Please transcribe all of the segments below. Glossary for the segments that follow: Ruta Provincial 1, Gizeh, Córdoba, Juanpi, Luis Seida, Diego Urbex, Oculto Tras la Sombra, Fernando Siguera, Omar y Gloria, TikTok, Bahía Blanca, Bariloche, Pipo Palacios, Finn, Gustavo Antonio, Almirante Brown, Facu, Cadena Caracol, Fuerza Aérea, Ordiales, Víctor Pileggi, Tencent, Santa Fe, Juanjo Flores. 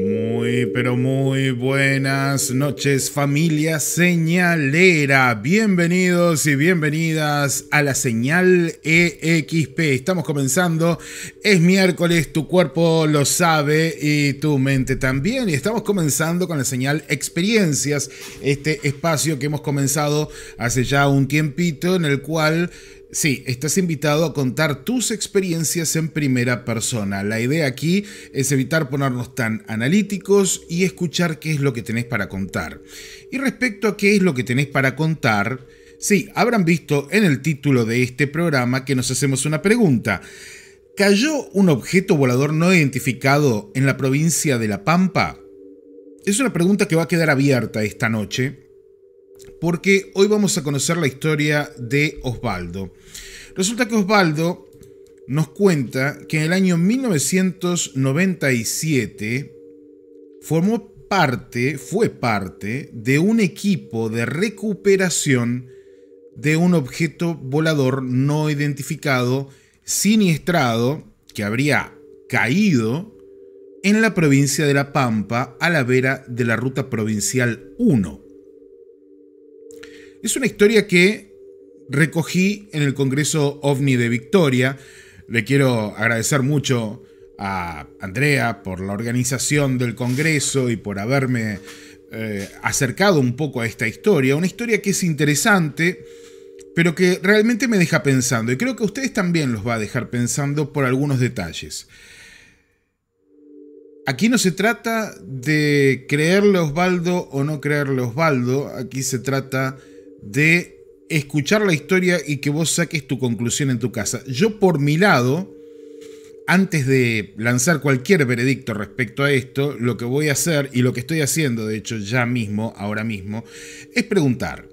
Muy, pero muy buenas noches, familia señalera. Bienvenidos y bienvenidas a La Señal EXP. Estamos comenzando. Es miércoles, tu cuerpo lo sabe y tu mente también. Y estamos comenzando con La Señal Experiencias, este espacio que hemos comenzado hace ya un tiempito en el cual... sí, estás invitado a contar tus experiencias en primera persona. La idea aquí es evitar ponernos tan analíticos y escuchar qué es lo que tenés para contar. Y respecto a qué es lo que tenés para contar, sí, habrán visto en el título de este programa que nos hacemos una pregunta. ¿Cayó un objeto volador no identificado en la provincia de La Pampa? Es una pregunta que va a quedar abierta esta noche, porque hoy vamos a conocer la historia de Osvaldo. Resulta que Osvaldo nos cuenta que en el año 1997 fue parte de un equipo de recuperación de un objeto volador no identificado, siniestrado, que habría caído en la provincia de La Pampa a la vera de la Ruta Provincial 1. Es una historia que recogí en el Congreso OVNI de Victoria. Le quiero agradecer mucho a Andrea por la organización del Congreso y por haberme acercado un poco a esta historia. Una historia que es interesante, pero que realmente me deja pensando. Y creo que a ustedes también los va a dejar pensando por algunos detalles. Aquí no se trata de creerle a Osvaldo o no creerle a Osvaldo. Aquí se trata de escuchar la historia y que vos saques tu conclusión en tu casa. Yo, por mi lado, antes de lanzar cualquier veredicto respecto a esto, lo que voy a hacer, y lo que estoy haciendo, de hecho, ya mismo, ahora mismo, es preguntar.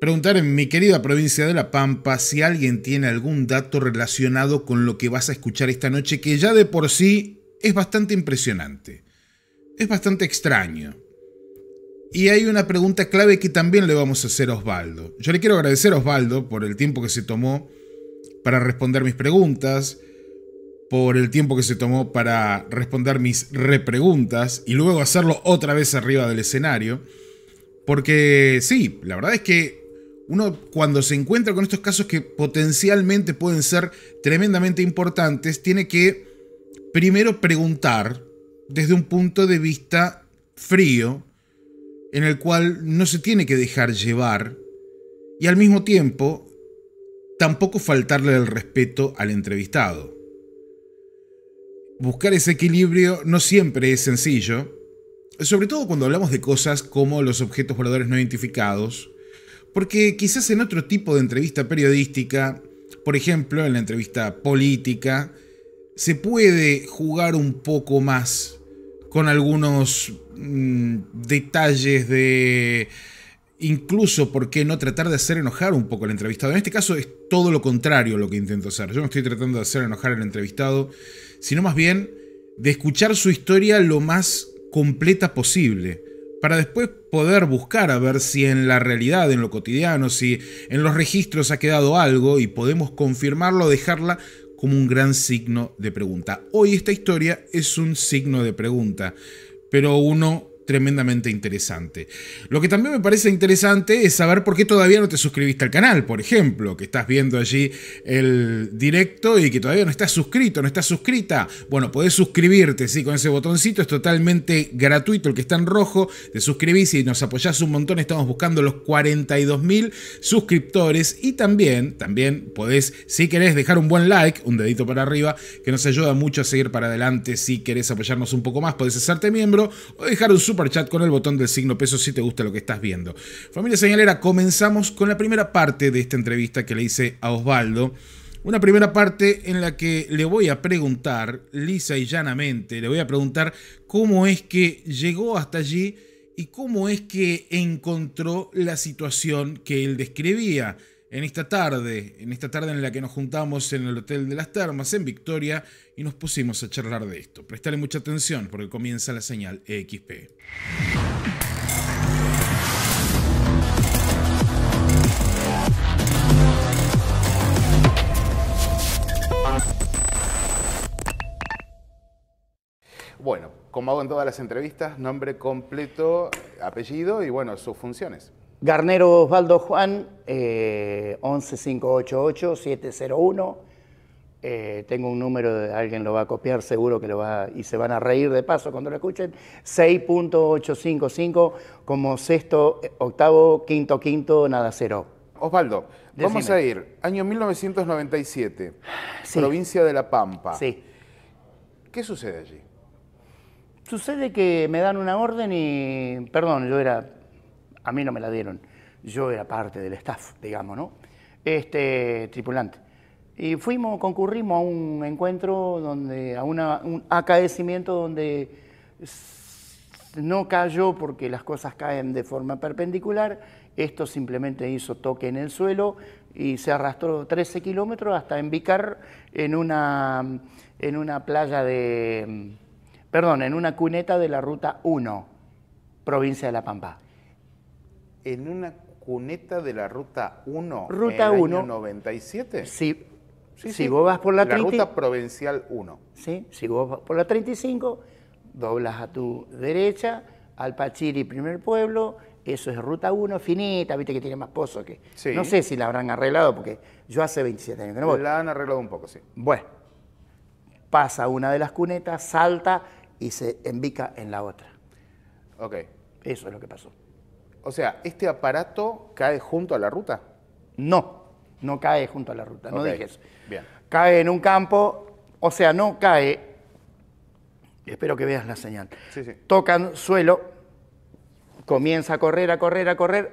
Preguntar en mi querida provincia de La Pampa si alguien tiene algún dato relacionado con lo que vas a escuchar esta noche, que ya de por sí es bastante impresionante. Es bastante extraño. Y hay una pregunta clave que también le vamos a hacer a Osvaldo. Yo le quiero agradecer a Osvaldo por el tiempo que se tomó para responder mis preguntas, por el tiempo que se tomó para responder mis repreguntas y luego hacerlo otra vez arriba del escenario. Porque sí, la verdad es que uno cuando se encuentra con estos casos que potencialmente pueden ser tremendamente importantes, tiene que primero preguntar desde un punto de vista frío, en el cual no se tiene que dejar llevar y al mismo tiempo tampoco faltarle el respeto al entrevistado. Buscar ese equilibrio no siempre es sencillo, sobre todo cuando hablamos de cosas como los objetos voladores no identificados, porque quizás en otro tipo de entrevista periodística, por ejemplo en la entrevista política, se puede jugar un poco más con algunos detalles de incluso por qué no tratar de hacer enojar un poco al entrevistado. En este caso es todo lo contrario lo que intento hacer. Yo no estoy tratando de hacer enojar al entrevistado, sino más bien de escuchar su historia lo más completa posible, para después poder buscar a ver si en la realidad, en lo cotidiano, si en los registros ha quedado algo y podemos confirmarlo o dejarla como un gran signo de pregunta. Hoy esta historia es un signo de pregunta, pero uno tremendamente interesante. Lo que también me parece interesante es saber por qué todavía no te suscribiste al canal, por ejemplo, que estás viendo allí el directo y que todavía no estás suscrito, no estás suscrita. Bueno, podés suscribirte, sí, con ese botoncito, es totalmente gratuito, el que está en rojo, te suscribís y nos apoyás un montón. Estamos buscando los 42.000 suscriptores y también podés, si querés, dejar un buen like, un dedito para arriba, que nos ayuda mucho a seguir para adelante. Si querés apoyarnos un poco más, podés hacerte miembro o dejar un superchat con el botón del signo peso si te gusta lo que estás viendo. Familia señalera, comenzamos con la primera parte de esta entrevista que le hice a Osvaldo. Una primera parte en la que le voy a preguntar, lisa y llanamente, le voy a preguntar cómo es que llegó hasta allí y cómo es que encontró la situación que él describía en esta tarde en la que nos juntamos en el Hotel de las Termas, en Victoria, y nos pusimos a charlar de esto. Prestale mucha atención porque comienza La Señal EXP. Bueno, como hago en todas las entrevistas, nombre completo, apellido y bueno, sus funciones. Garnero Osvaldo Juan, 11588-701. Tengo un número, alguien lo va a copiar, seguro que lo va, y se van a reír de paso cuando lo escuchen, 6.855 como sexto, octavo, quinto, quinto, nada, cero. Osvaldo, decime. Vamos a ir, año 1997, sí. Provincia de La Pampa. Sí. ¿Qué sucede allí? Sucede que me dan una orden y, perdón, yo era, a mí no me la dieron, yo era parte del staff, digamos, ¿no? Tripulante. Y fuimos, concurrimos a un encuentro, donde, a un acaecimiento donde no cayó porque las cosas caen de forma perpendicular. Esto simplemente hizo toque en el suelo y se arrastró 13 kilómetros hasta embicar en una playa de, perdón, en una cuneta de la Ruta 1, provincia de La Pampa. En una cuneta de la Ruta 1. Ruta 1. Año 97. Sí. Sí, si sí. Vos vas por la 30, Ruta Provincial 1. Sí, si vos vas por la 35, doblas a tu derecha, Alpachiri, primer pueblo, eso es Ruta 1, finita, viste que tiene más pozos que... Sí. No sé si la habrán arreglado, porque yo hace 27 años que no voy. La han arreglado un poco, sí. Bueno, pasa una de las cunetas, salta y se embica en la otra. Ok. Eso es lo que pasó. O sea, ¿este aparato cae junto a la ruta? No. No cae junto a la ruta, okay. No dije eso. Bien. Cae en un campo, o sea, no cae, espero que veas la señal, sí, sí. Tocan suelo, comienza a correr,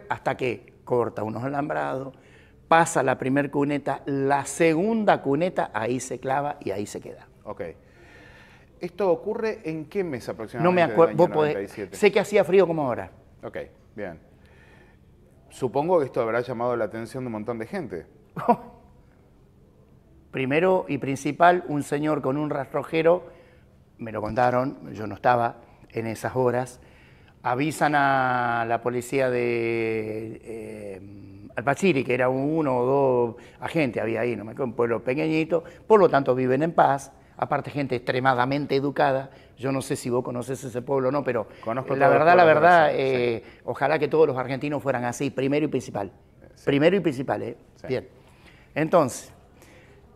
hasta que corta unos alambrados, pasa la primer cuneta, la segunda cuneta, ahí se clava y ahí se queda. Ok. ¿Esto ocurre en qué mes aproximadamente? No me acuerdo, vos podés, sé que hacía frío como ahora. Ok, bien. Supongo que esto habrá llamado la atención de un montón de gente. Primero y principal, un señor con un rastrojero, me lo contaron, yo no estaba en esas horas, avisan a la policía de Alpachiri, que era uno o dos agentes, había ahí, no me acuerdo, un pueblo pequeñito, por lo tanto viven en paz, aparte gente extremadamente educada. Yo no sé si vos conoces ese pueblo o no, pero conozco la verdad, sí. Ojalá que todos los argentinos fueran así, primero y principal. Sí. Primero y principal, ¿eh? Sí. Bien. Entonces,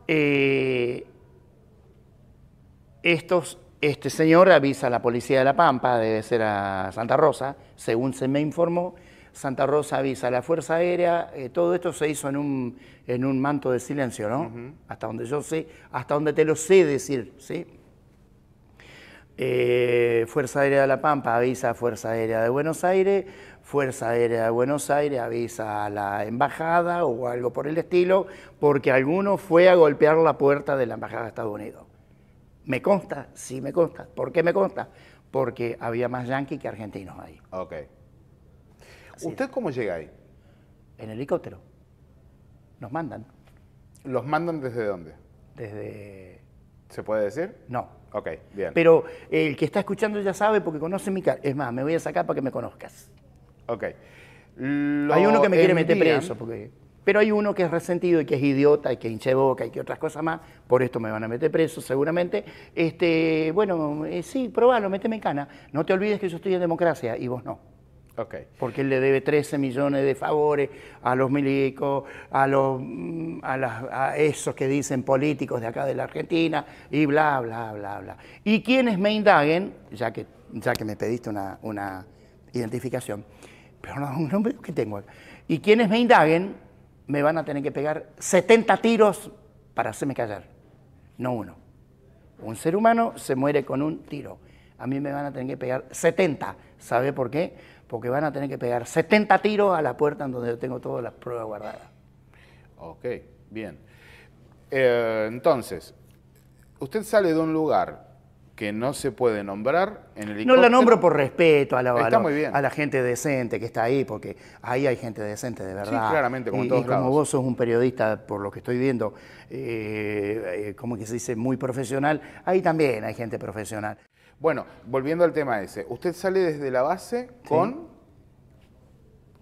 este señor avisa a la policía de La Pampa, debe ser a Santa Rosa, según se me informó, Santa Rosa avisa a la Fuerza Aérea, todo esto se hizo en un manto de silencio, ¿no? Uh-huh. Hasta donde yo sé, hasta donde te lo sé decir, ¿sí? Fuerza Aérea de La Pampa avisa a Fuerza Aérea de Buenos Aires, Fuerza Aérea de Buenos Aires avisa a la embajada o algo por el estilo, porque alguno fue a golpear la puerta de la embajada de Estados Unidos. ¿Me consta? Sí, me consta. ¿Por qué me consta? Porque había más yanquis que argentinos ahí. Ok. Así ¿Usted es. Cómo llega ahí? En helicóptero. Nos mandan. ¿Los mandan desde dónde? Desde... ¿Se puede decir? No. Ok, bien. Pero el que está escuchando ya sabe porque conoce mi cara. Es más, me voy a sacar para que me conozcas. Ok. Hay uno que me quiere meter preso. Porque... Pero hay uno que es resentido y que es idiota y que hinche boca y que otras cosas más. Por esto me van a meter preso seguramente. Bueno, sí, probalo, méteme en cana. No te olvides que yo estoy en democracia y vos no. Okay. Porque él le debe 13 millones de favores a los milicos, a esos que dicen políticos de acá de la Argentina y bla, bla, bla, bla. Y quienes me indaguen, ya que me pediste una identificación, pero no, un nombre que tengo acá. Y quienes me indaguen me van a tener que pegar 70 tiros para hacerme callar, no uno. Un ser humano se muere con un tiro. A mí me van a tener que pegar 70, ¿sabe por qué? Porque van a tener que pegar 70 tiros a la puerta en donde yo tengo todas las pruebas guardadas. Ok, bien. Entonces, usted sale de un lugar que no se puede nombrar en helicóptero. No la nombro por respeto a la gente decente que está ahí, porque ahí hay gente decente, de verdad. Sí, claramente, como en todos lados. Y como vos sos un periodista, por lo que estoy viendo, como que se dice, muy profesional, ahí también hay gente profesional. Bueno, volviendo al tema ese, usted sale desde la base con sí.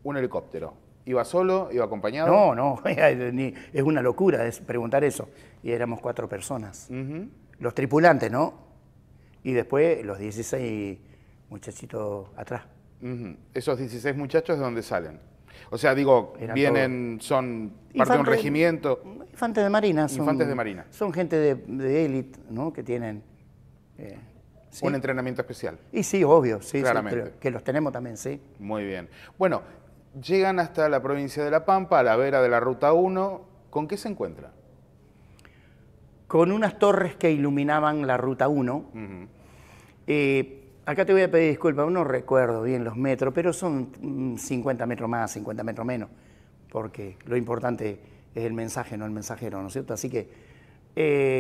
Un helicóptero. ¿Iba solo? ¿Iba acompañado? No, es una locura preguntar eso. Y éramos 4 personas. Uh-huh. Los tripulantes, ¿no? Y después los 16 muchachitos atrás. Uh-huh. ¿Esos 16 muchachos de dónde salen? O sea, digo, eran vienen, todos, son parte de un regimiento. Infantes de Marina. Son, infantes de Marina. Son gente de élite, ¿no? Que tienen... ¿sí? Un entrenamiento especial. Y sí, obvio, sí, claramente. Sí, que los tenemos también, sí. Muy bien. Bueno, llegan hasta la provincia de La Pampa, a la vera de la Ruta 1. ¿Con qué se encuentran? Con unas torres que iluminaban la Ruta 1. Uh-huh. Acá te voy a pedir disculpas, no recuerdo bien los metros, pero son 50 metros más, 50 metros menos, porque lo importante es el mensaje, no el mensajero, ¿no es cierto? Así que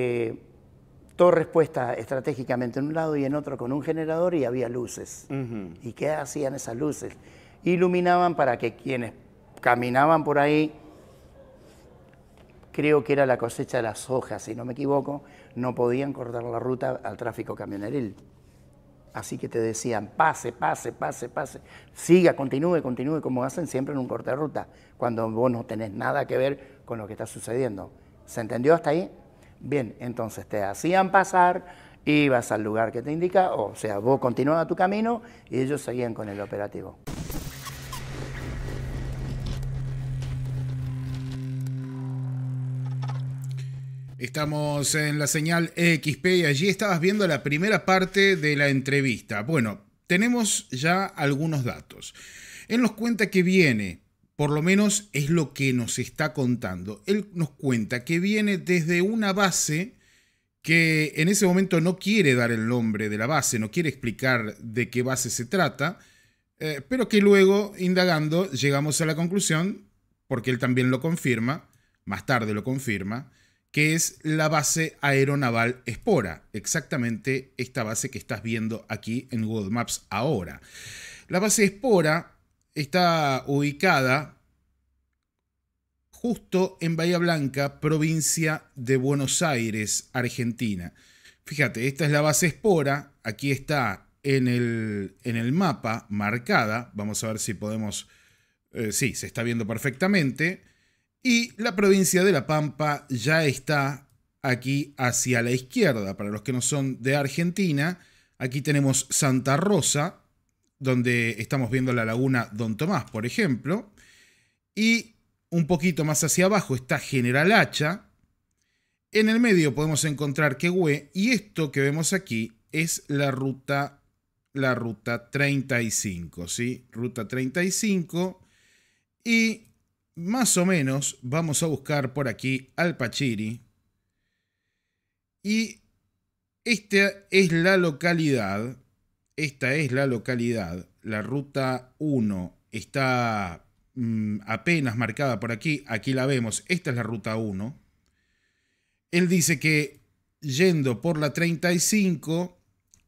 torres puestas estratégicamente en un lado y en otro con un generador y había luces. Uh-huh. ¿Y qué hacían esas luces? Iluminaban para que quienes caminaban por ahí, creo que era la cosecha de las soja, si no me equivoco, no podían cortar la ruta al tráfico camioneril. Así que te decían, pase, pase, pase, pase, siga, continúe, continúe, como hacen siempre en un corte de ruta, cuando vos no tenés nada que ver con lo que está sucediendo. ¿Se entendió hasta ahí? Bien, entonces te hacían pasar, ibas al lugar que te indica, o sea, vos continuabas tu camino y ellos seguían con el operativo. Estamos en La Señal EXP y allí estabas viendo la primera parte de la entrevista. Bueno, tenemos ya algunos datos. Él nos cuenta que viene, por lo menos es lo que nos está contando. Él nos cuenta que viene desde una base que en ese momento no quiere dar el nombre de la base, no quiere explicar de qué base se trata, pero que luego, indagando, llegamos a la conclusión, porque él también lo confirma, más tarde lo confirma, que es la base aeronaval Espora, exactamente esta base que estás viendo aquí en Google Maps ahora. La base Espora está ubicada justo en Bahía Blanca, provincia de Buenos Aires, Argentina. Fíjate, esta es la base Espora, aquí está en el mapa marcada, vamos a ver si podemos... sí, se está viendo perfectamente... Y la provincia de La Pampa ya está aquí hacia la izquierda. Para los que no son de Argentina, aquí tenemos Santa Rosa, donde estamos viendo la laguna Don Tomás, por ejemplo. Y un poquito más hacia abajo está General Hacha. En el medio podemos encontrar Quehue. Y esto que vemos aquí es la ruta 35, ¿sí? Ruta 35. Y... más o menos, vamos a buscar por aquí Alpachiri. Y esta es la localidad. La ruta 1 está apenas marcada por aquí. Aquí la vemos. Esta es la ruta 1. Él dice que yendo por la 35,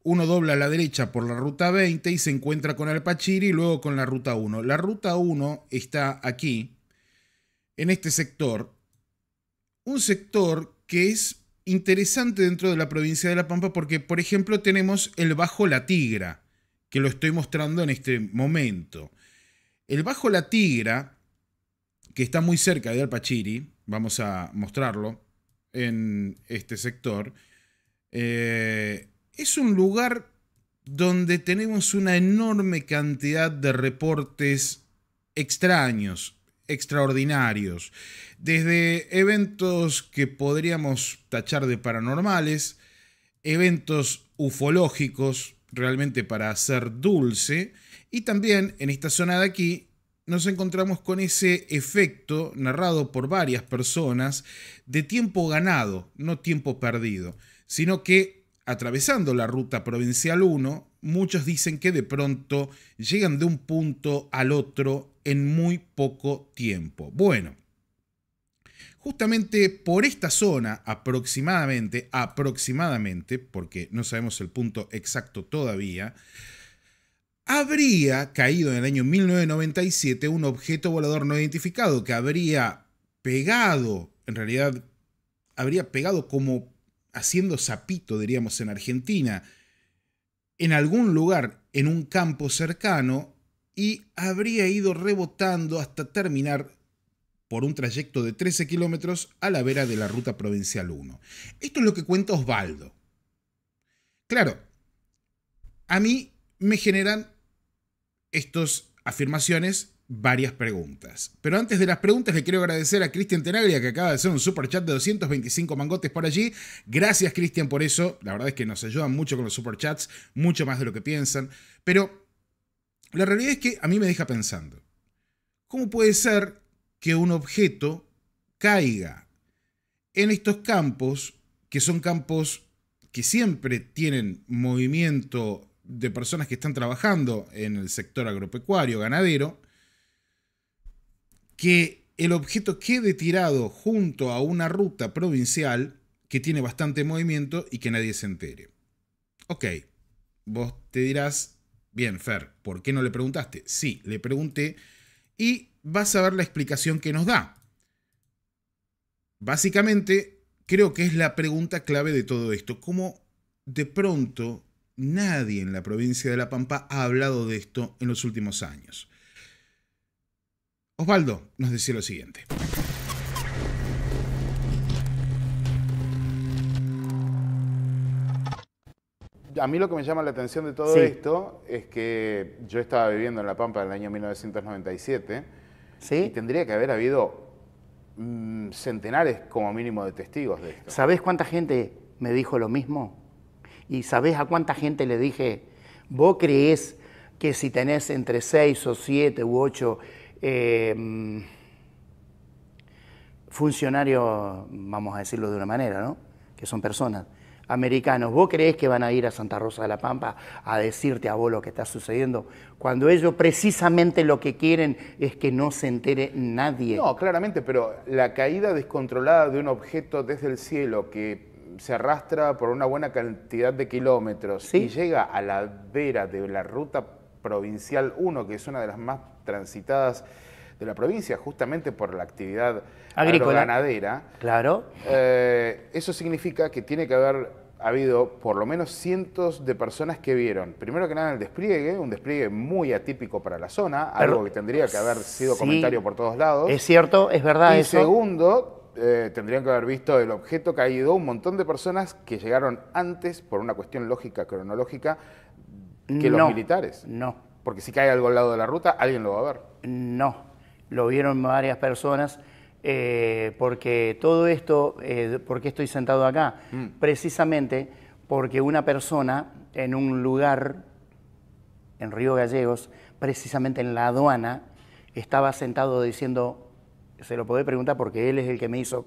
uno dobla a la derecha por la ruta 20 y se encuentra con Alpachiri y luego con la ruta 1. La ruta 1 está aquí. En este sector, un sector que es interesante dentro de la provincia de La Pampa porque, por ejemplo, tenemos el Bajo La Tigra, que lo estoy mostrando en este momento. El Bajo La Tigra, que está muy cerca de Alpachiri, vamos a mostrarlo en este sector, es un lugar donde tenemos una enorme cantidad de reportes extraños, extraordinarios, desde eventos que podríamos tachar de paranormales, eventos ufológicos, realmente para hacer dulce, y también en esta zona de aquí nos encontramos con ese efecto narrado por varias personas de tiempo ganado, no tiempo perdido, sino que atravesando la ruta provincial 1, muchos dicen que de pronto llegan de un punto al otro en muy poco tiempo. Bueno, justamente por esta zona aproximadamente, porque no sabemos el punto exacto todavía, habría caído en el año 1997 un objeto volador no identificado que habría pegado, en realidad habría pegado como haciendo sapito, diríamos en Argentina, en algún lugar, en un campo cercano, y habría ido rebotando hasta terminar por un trayecto de 13 kilómetros a la vera de la Ruta Provincial 1. Esto es lo que cuenta Osvaldo. Claro, a mí me generan estas afirmaciones varias preguntas. Pero antes de las preguntas le quiero agradecer a Cristian Tenaglia, que acaba de hacer un superchat de 225 mangotes por allí. Gracias, Cristian, por eso. La verdad es que nos ayudan mucho con los superchats, mucho más de lo que piensan. Pero la realidad es que a mí me deja pensando. ¿Cómo puede ser que un objeto caiga en estos campos, que son campos que siempre tienen movimiento de personas que están trabajando en el sector agropecuario, ganadero, que el objeto quede tirado junto a una ruta provincial que tiene bastante movimiento y que nadie se entere? Ok, vos te dirás, bien, Fer, ¿por qué no le preguntaste? Sí, le pregunté y vas a ver la explicación que nos da. Básicamente, creo que es la pregunta clave de todo esto. ¿Cómo de pronto nadie en la provincia de La Pampa ha hablado de esto en los últimos años? Osvaldo nos decía lo siguiente. A mí lo que me llama la atención de todo esto es que yo estaba viviendo en La Pampa en el año 1997 y tendría que haber habido centenares como mínimo de testigos de esto. ¿Sabés cuánta gente me dijo lo mismo? ¿Y sabés a cuánta gente le dije, vos creés que si tenés entre 6 o 7 u 8... funcionarios, vamos a decirlo de una manera, ¿no?, que son personas, americanos, ¿vos creés que van a ir a Santa Rosa de la Pampa a decirte a vos lo que está sucediendo? Cuando ellos precisamente lo que quieren es que no se entere nadie. No, claramente, pero la caída descontrolada de un objeto desde el cielo que se arrastra por una buena cantidad de kilómetros y llega a la vera de la Ruta Provincial 1, que es una de las más transitadas de la provincia, justamente por la actividad agro-ganadera. Claro. Eso significa que tiene que haber habido por lo menos cientos de personas que vieron, primero que nada, el despliegue, un despliegue muy atípico para la zona, algo que tendría que haber sido comentario por todos lados. Es cierto, es verdad eso. Y segundo, tendrían que haber visto el objeto caído un montón de personas que llegaron antes, por una cuestión lógica, cronológica, que los militares. No. Porque si cae algo al lado de la ruta, alguien lo va a ver. No, lo vieron varias personas, porque todo esto, ¿por qué estoy sentado acá? Precisamente porque una persona en un lugar, en Río Gallegos, precisamente en la aduana, estaba sentado diciendo, se lo podés preguntar porque él es el que me hizo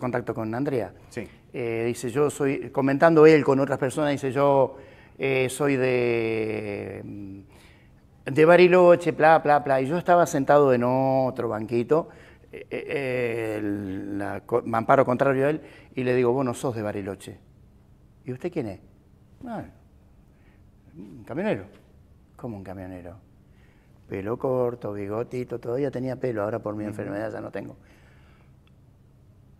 contacto con Andrea. Sí. Dice, yo soy, comentando él con otras personas, dice, yo soy de Bariloche, bla, bla, bla. Y yo estaba sentado en otro banquito, me amparo contrario a él, y le digo, vos no sos de Bariloche. ¿Y usted quién es? Ah, un camionero. ¿Cómo un camionero? Pelo corto, bigotito, todavía tenía pelo, ahora por mi enfermedad ya no tengo.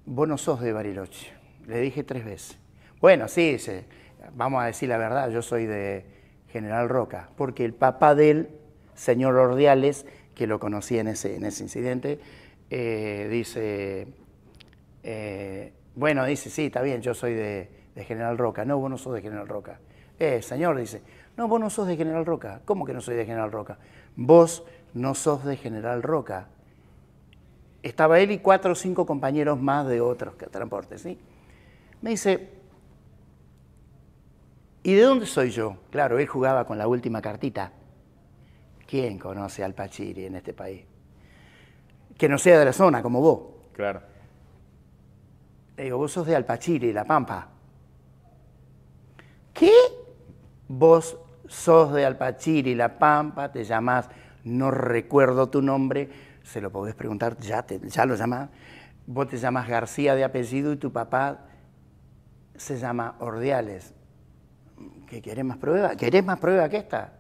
Vos no sos de Bariloche. Le dije 3 veces. Bueno, sí, dice, vamos a decir la verdad, yo soy de General Roca, porque el papá de él, señor Ordiales, que lo conocí en ese incidente, dice, bueno, dice, sí, está bien, yo soy de General Roca. No, vos no sos de General Roca. Señor, dice, no, vos no sos de General Roca. ¿Cómo que no soy de General Roca? Vos no sos de General Roca. Estaba él y 4 o 5 compañeros más de otros transportes, ¿sí? Me dice, ¿y de dónde soy yo? Claro, él jugaba con la última cartita. ¿Quién conoce a Alpachiri en este país? Que no sea de la zona, como vos. Claro. Le digo, vos sos de Alpachiri, La Pampa. ¿Qué? Vos sos de Alpachiri, La Pampa, te llamás, no recuerdo tu nombre, se lo podés preguntar, ya lo llamás. Vos te llamás García de apellido y tu papá se llama Ordiales. ¿Qué querés más prueba? ¿Querés más prueba que esta?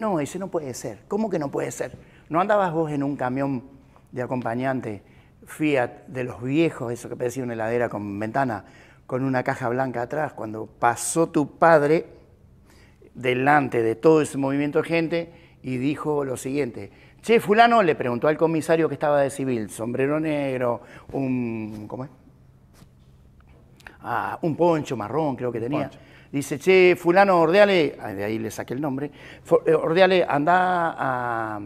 No, dice, no puede ser. ¿Cómo que no puede ser? ¿No andabas vos en un camión de acompañante Fiat de los viejos, eso que parecía una heladera con ventana, con una caja blanca atrás? Cuando pasó tu padre delante de todo ese movimiento de gente y dijo lo siguiente, che, fulano, le preguntó al comisario que estaba de civil, sombrero negro, un, ¿cómo es? Ah, un poncho marrón creo que tenía. Dice, che, fulano Ordiales, de ahí le saqué el nombre, Ordiales, anda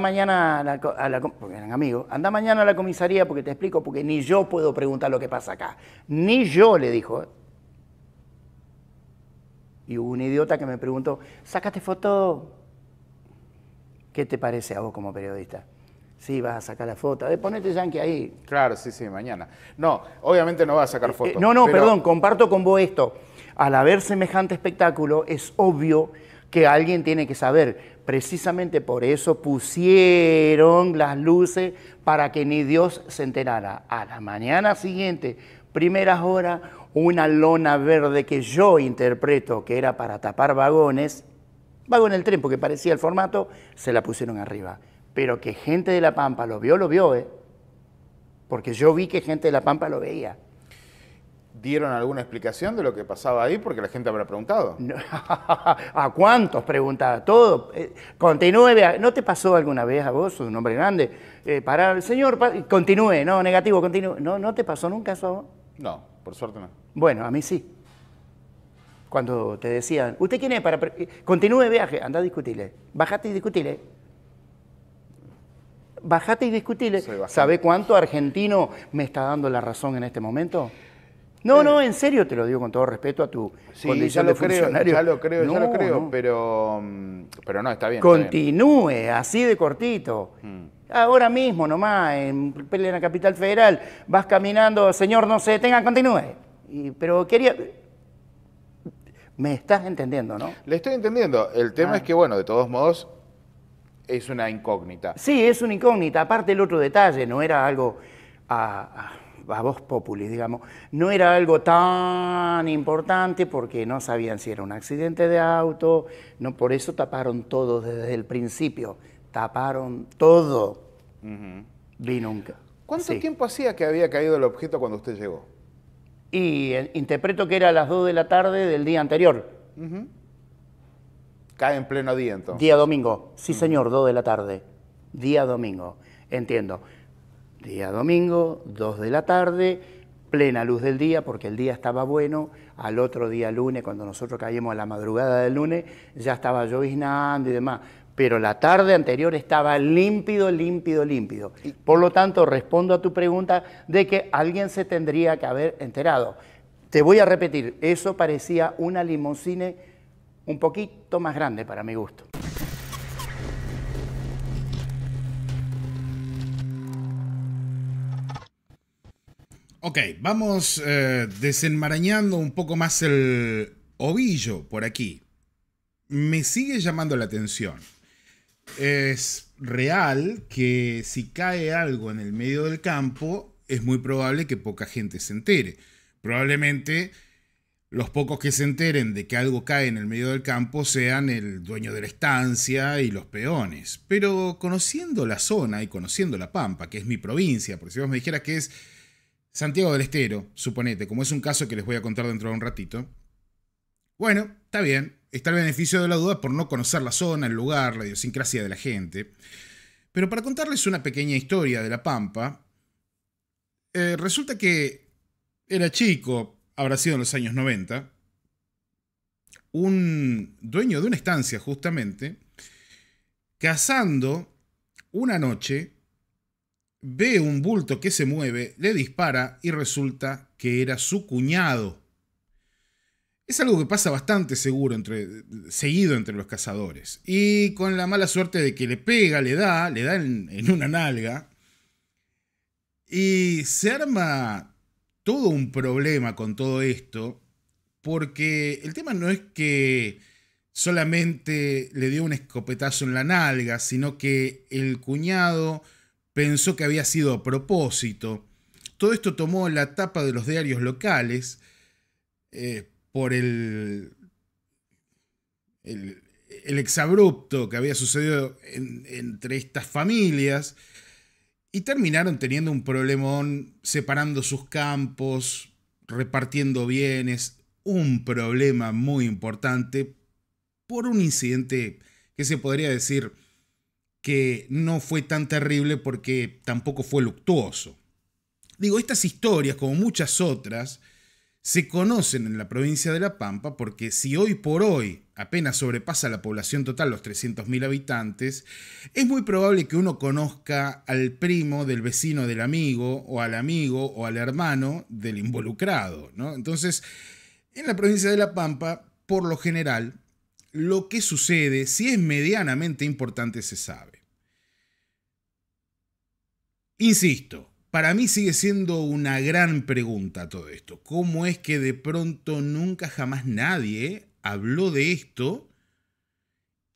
mañana a la porque eran amigos, anda mañana a la comisaría porque te explico, porque ni yo puedo preguntar lo que pasa acá. Ni yo, le dijo. Y hubo un idiota que me preguntó, ¿sacaste foto? ¿Qué te parece a vos como periodista? Sí, vas a sacar la foto. Ponete Yankee ahí. Claro, sí, sí, mañana. No, obviamente no vas a sacar foto. No, no, pero... perdón, comparto con vos esto. Al haber semejante espectáculo, es obvio que alguien tiene que saber. Precisamente por eso pusieron las luces para que ni Dios se enterara. A la mañana siguiente, primeras horas, una lona verde que yo interpreto que era para tapar vagones, vagón en el tren, porque parecía el formato, se la pusieron arriba. Pero que gente de La Pampa lo vio, ¿eh? Porque yo vi que gente de La Pampa lo veía. ¿Dieron alguna explicación de lo que pasaba ahí? Porque la gente habrá preguntado. ¿A cuántos preguntaba? Todo. Continúe, vea. ¿No te pasó alguna vez a vos, un hombre grande, parar, señor, continúe, no, negativo, continúe? No, ¿no te pasó nunca eso a vos? No, por suerte no. Bueno, a mí sí. Cuando te decían, ¿usted quién es para...? Continúe viaje, anda a discutirle. Bajate y discutirle. Bajate y discutirle. ¿Sabe cuánto argentino me está dando la razón en este momento? No, no, en serio te lo digo con todo respeto a tu condición de funcionario. Ya lo creo, no. Pero no, está bien. Continúe, está bien. Así de cortito. Ahora mismo nomás, en la Capital Federal, vas caminando, señor, no se detenga, continúe. Pero quería... Me estás entendiendo, ¿no? Le estoy entendiendo. El tema es que, bueno, de todos modos, es una incógnita. Sí, es una incógnita. Aparte el otro detalle, no era algo a voz populi, digamos. No era algo tan importante porque no sabían si era un accidente de auto. No, por eso taparon todo desde el principio. Taparon todo. Vi nunca. ¿Cuánto tiempo hacía que había caído el objeto cuando usted llegó? Y interpreto que era a las 2 de la tarde del día anterior. Cae en pleno día, entonces. Día domingo. Sí, señor, 2 de la tarde. Día domingo. Entiendo. Día domingo, 2 de la tarde, plena luz del día, porque el día estaba bueno. Al otro día, lunes, cuando nosotros caímos a la madrugada del lunes, ya estaba lloviznando y demás. Pero la tarde anterior estaba límpido, límpido, límpido. Por lo tanto, respondo a tu pregunta de que alguien se tendría que haber enterado. Te voy a repetir, eso parecía una limusine un poquito más grande para mi gusto. Ok, vamos desenmarañando un poco más el ovillo por aquí. Me sigue llamando la atención. Es real que si cae algo en el medio del campo, es muy probable que poca gente se entere. Probablemente los pocos que se enteren de que algo cae en el medio del campo sean el dueño de la estancia y los peones. Pero conociendo la zona y conociendo La Pampa, que es mi provincia, porque si vos me dijeras que es Santiago del Estero, suponete, como es un caso que les voy a contar dentro de un ratito, bueno, está bien. Está el beneficio de la duda por no conocer la zona, el lugar, la idiosincrasia de la gente. Pero para contarles una pequeña historia de La Pampa, resulta que era chico, habrá sido en los años 90, un dueño de una estancia justamente, cazando una noche, ve un bulto que se mueve, le dispara y resulta que era su cuñado. Es algo que pasa bastante seguido entre los cazadores. Y con la mala suerte de que le pega, le da en una nalga. Y se arma todo un problema con todo esto. Porque el tema no es que solamente le dio un escopetazo en la nalga, sino que el cuñado pensó que había sido a propósito. Todo esto tomó la tapa de los diarios locales. Por el exabrupto que había sucedido entre estas familias, y terminaron teniendo un problemón, separando sus campos, repartiendo bienes, un problema muy importante por un incidente que se podría decir que no fue tan terrible porque tampoco fue luctuoso. Digo, estas historias, como muchas otras, se conocen en la provincia de La Pampa porque si hoy por hoy apenas sobrepasa la población total los 300.000 habitantes, es muy probable que uno conozca al primo del vecino del amigo o al hermano del involucrado, ¿no? Entonces, en la provincia de La Pampa, por lo general, lo que sucede, si es medianamente importante, se sabe. Insisto, para mí sigue siendo una gran pregunta todo esto. ¿Cómo es que de pronto nunca jamás nadie habló de esto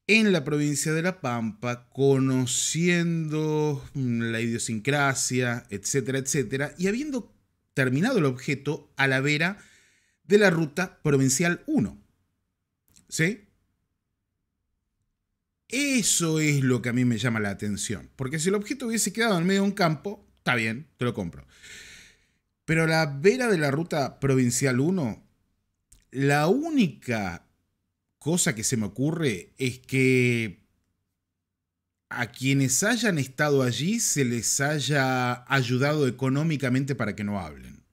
en la provincia de La Pampa, conociendo la idiosincrasia, etcétera, etcétera, y habiendo terminado el objeto a la vera de la Ruta Provincial 1? ¿Sí? Eso es lo que a mí me llama la atención, porque si el objeto hubiese quedado en medio de un campo, está bien, te lo compro. Pero a la vera de la Ruta Provincial 1, la única cosa que se me ocurre es que a quienes hayan estado allí se les haya ayudado económicamente para que no hablen,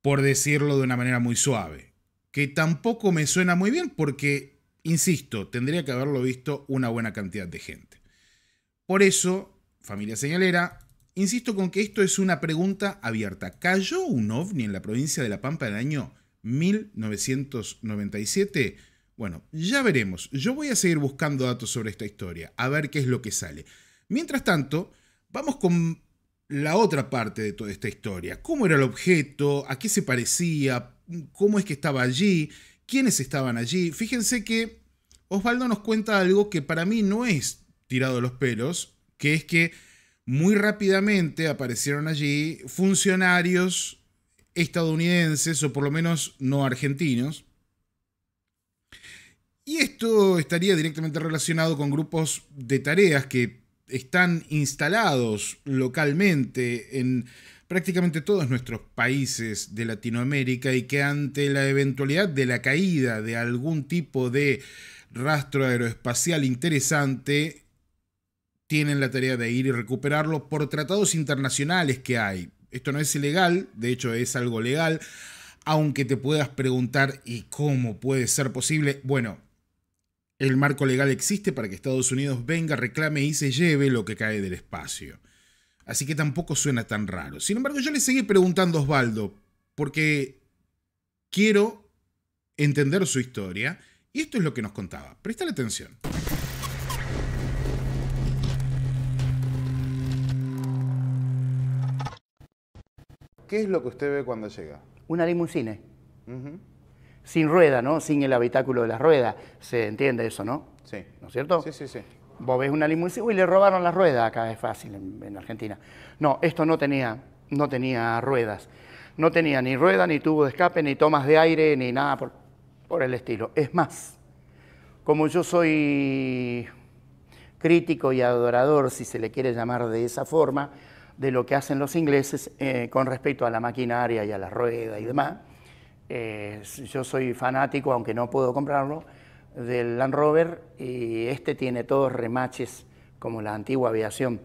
por decirlo de una manera muy suave, que tampoco me suena muy bien porque, insisto, tendría que haberlo visto una buena cantidad de gente. Por eso, familia señalera, insisto con que esto es una pregunta abierta. ¿Cayó un ovni en la provincia de La Pampa en el año 1997? Bueno, ya veremos. Yo voy a seguir buscando datos sobre esta historia, a ver qué es lo que sale. Mientras tanto, vamos con la otra parte de toda esta historia. ¿Cómo era el objeto? ¿A qué se parecía? ¿Cómo es que estaba allí? ¿Quiénes estaban allí? Fíjense que Osvaldo nos cuenta algo que para mí no es tirado de los pelos, que es que muy rápidamente aparecieron allí funcionarios estadounidenses, o por lo menos no argentinos. Y esto estaría directamente relacionado con grupos de tareas que están instalados localmente en prácticamente todos nuestros países de Latinoamérica y que ante la eventualidad de la caída de algún tipo de rastro aeroespacial interesante, tienen la tarea de ir y recuperarlo por tratados internacionales que hay. Esto no es ilegal, de hecho es algo legal, aunque te puedas preguntar ¿y cómo puede ser posible? Bueno, el marco legal existe para que Estados Unidos venga, reclame y se lleve lo que cae del espacio. Así que tampoco suena tan raro. Sin embargo, yo le seguí preguntando a Osvaldo, porque quiero entender su historia, y esto es lo que nos contaba. Prestale atención. ¿Qué es lo que usted ve cuando llega? Una limusine. Sin rueda, ¿no? Sin el habitáculo de las ruedas. Se entiende eso, ¿no? Sí. ¿No es cierto? Sí, sí, sí. Vos ves una limusine. Uy, le robaron las ruedas. Acá es fácil, en Argentina. No, esto no tenía ruedas. No tenía ni rueda, ni tubo de escape, ni tomas de aire, ni nada por el estilo. Es más, como yo soy crítico y adorador, si se le quiere llamar de esa forma, de lo que hacen los ingleses con respecto a la maquinaria y a la rueda y demás. Yo soy fanático, aunque no puedo comprarlo, del Land Rover, y este tiene todos remaches como la antigua aviación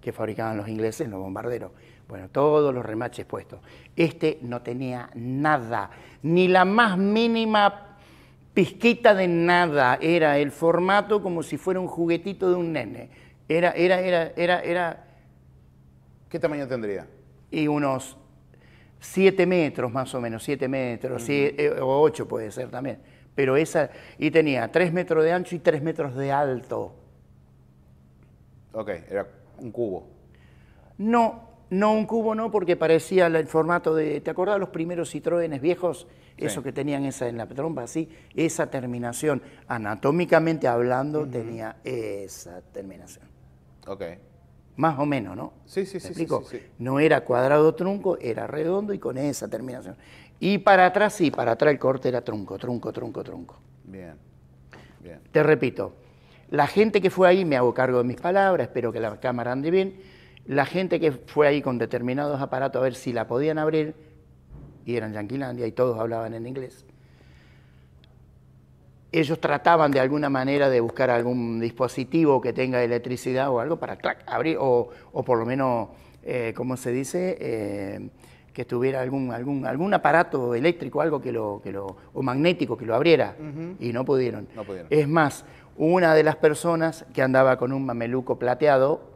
que fabricaban los ingleses, los bombarderos. Bueno, todos los remaches puestos. Este no tenía nada, ni la más mínima pizquita de nada. Era el formato como si fuera un juguetito de un nene. ¿Qué tamaño tendría? Y unos 7 metros más o menos, 7 metros, o 8 puede ser también. Pero esa, y tenía 3 metros de ancho y 3 metros de alto. Ok, era un cubo. No un cubo no, porque parecía el formato de, ¿te acordás los primeros Citroënes viejos? Sí. Esos que tenían esa en la trompa, así, esa terminación, anatómicamente hablando, tenía esa terminación. Ok. Más o menos, ¿no? Sí, sí, sí. ¿Me explico? Sí, sí, sí. No era cuadrado trunco, era redondo y con esa terminación. Y para atrás, sí, para atrás el corte era trunco. Bien, bien. Te repito, la gente que fue ahí, me hago cargo de mis palabras, espero que la cámara ande bien, la gente que fue ahí con determinados aparatos a ver si la podían abrir, y eran Yanquilandia y todos hablaban en inglés. Ellos trataban de alguna manera de buscar algún dispositivo que tenga electricidad o algo para abrir, o por lo menos, ¿cómo se dice? que tuviera algún aparato eléctrico, algo o magnético que lo abriera, y no pudieron. No pudieron. Es más, una de las personas que andaba con un mameluco plateado,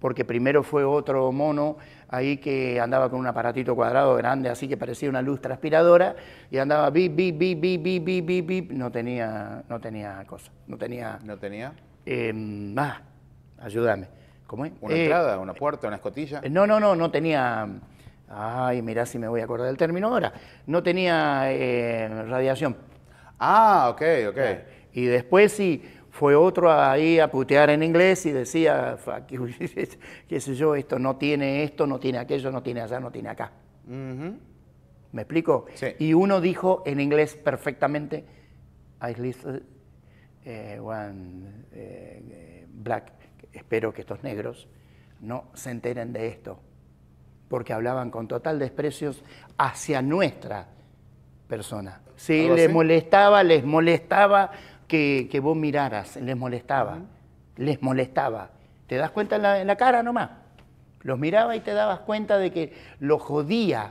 porque primero fue otro mono ahí que andaba con un aparatito cuadrado grande, así que parecía una luz transpiradora, y andaba bip, bip, bip, bip, bip, bip, bip, bip, no tenía cosa, no tenía... ¿No tenía? Ayúdame, ¿cómo es? ¿Una entrada, una puerta, una escotilla? No tenía... Ay, mirá si me voy a acordar del término ahora. No tenía radiación. Ah, ok, ok. Y después sí, fue otro ahí a putear en inglés y decía, qué sé yo, esto, no tiene aquello, no tiene allá, no tiene acá. ¿Me explico? Sí. Y uno dijo en inglés perfectamente, I listed one black, espero que estos negros no se enteren de esto, porque hablaban con total desprecio hacia nuestra persona. Sí, les molestaba que vos miraras, les molestaba. ¿Te das cuenta en la cara nomás? Los miraba y te dabas cuenta de que los jodía,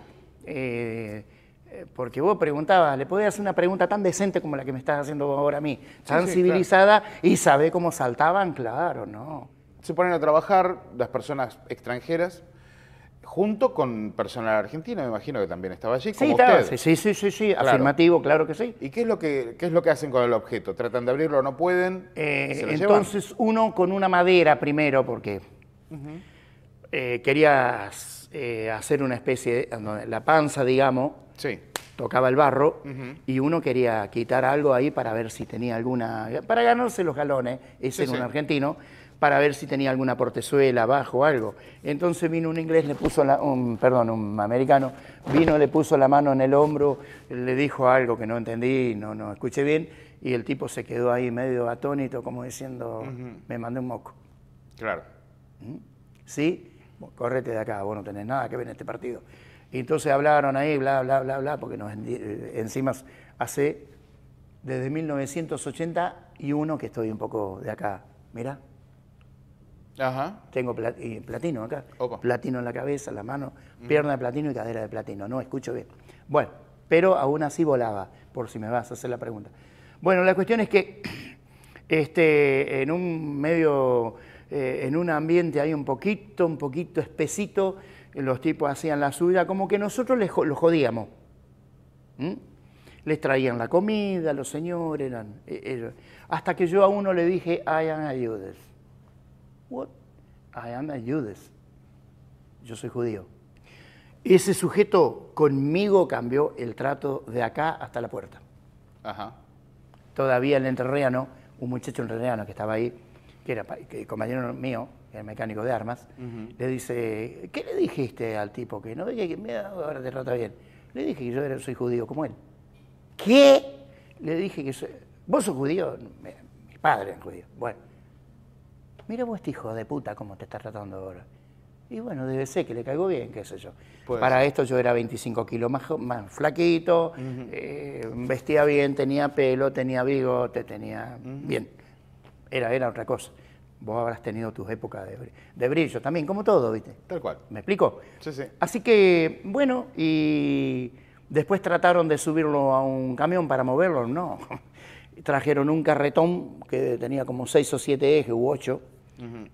porque vos preguntabas, le podías hacer una pregunta tan decente como la que me estás haciendo vos ahora a mí, tan civilizada, claro. Y sabés cómo saltaban, claro, ¿no? Se ponen a trabajar las personas extranjeras, junto con personal argentino, me imagino que también estaba allí, como usted. Sí, claro. Afirmativo, claro que sí. ¿Y qué es lo que hacen con el objeto? ¿Tratan de abrirlo o no pueden? Entonces llevan? Uno con una madera primero, porque querías hacer una especie, la panza, digamos, sí. Tocaba el barro, y uno quería quitar algo ahí para ver si tenía alguna... Para ganarse los galones, un argentino... para ver si tenía alguna portezuela abajo o algo. Entonces vino un inglés, le puso un americano, vino, le puso la mano en el hombro, le dijo algo que no entendí, no escuché bien, y el tipo se quedó ahí medio atónito, como diciendo, me mandé un moco. Claro. ¿Sí? Córrete de acá, vos no tenés nada que ver en este partido. Y entonces hablaron ahí, bla, bla, bla, bla, porque encima hace desde 1981 que estoy un poco de acá, mirá. Ajá. Tengo platino acá, opa. Platino en la cabeza, la mano, pierna de platino y cadera de platino, no escucho bien. Bueno, pero aún así volaba, por si me vas a hacer la pregunta. Bueno, la cuestión es que en un ambiente ahí un poquito espesito, los tipos hacían la suya, como que nosotros los jodíamos. Les traían la comida, los señores, hasta que yo a uno le dije, I am a Judas. What? I am a Judas. Yo soy judío. Ese sujeto conmigo cambió el trato de acá hasta la puerta. Ajá. Todavía el entrerriano, un muchacho entrerriano que estaba ahí, que era compañero mío, que era mecánico de armas, le dice, ¿qué le dijiste al tipo? Que no veía que me trata bien. Le dije que yo soy judío como él. ¿Qué? Le dije que soy... ¿Vos sos judío? Mis padres eran judíos. Bueno. Mira vos este hijo de puta cómo te está tratando ahora. Y bueno, debe ser que le caigo bien, qué sé yo. Pues para esto yo era 25 kilos más flaquito, vestía bien, tenía pelo, tenía bigote, tenía... Bien, era otra cosa. Vos habrás tenido tus épocas de brillo también, como todo, ¿viste? Tal cual. ¿Me explico? Sí, sí. Así que, bueno, y después trataron de subirlo a un camión para moverlo, no. Trajeron un carretón que tenía como 6 o 7 ejes u 8.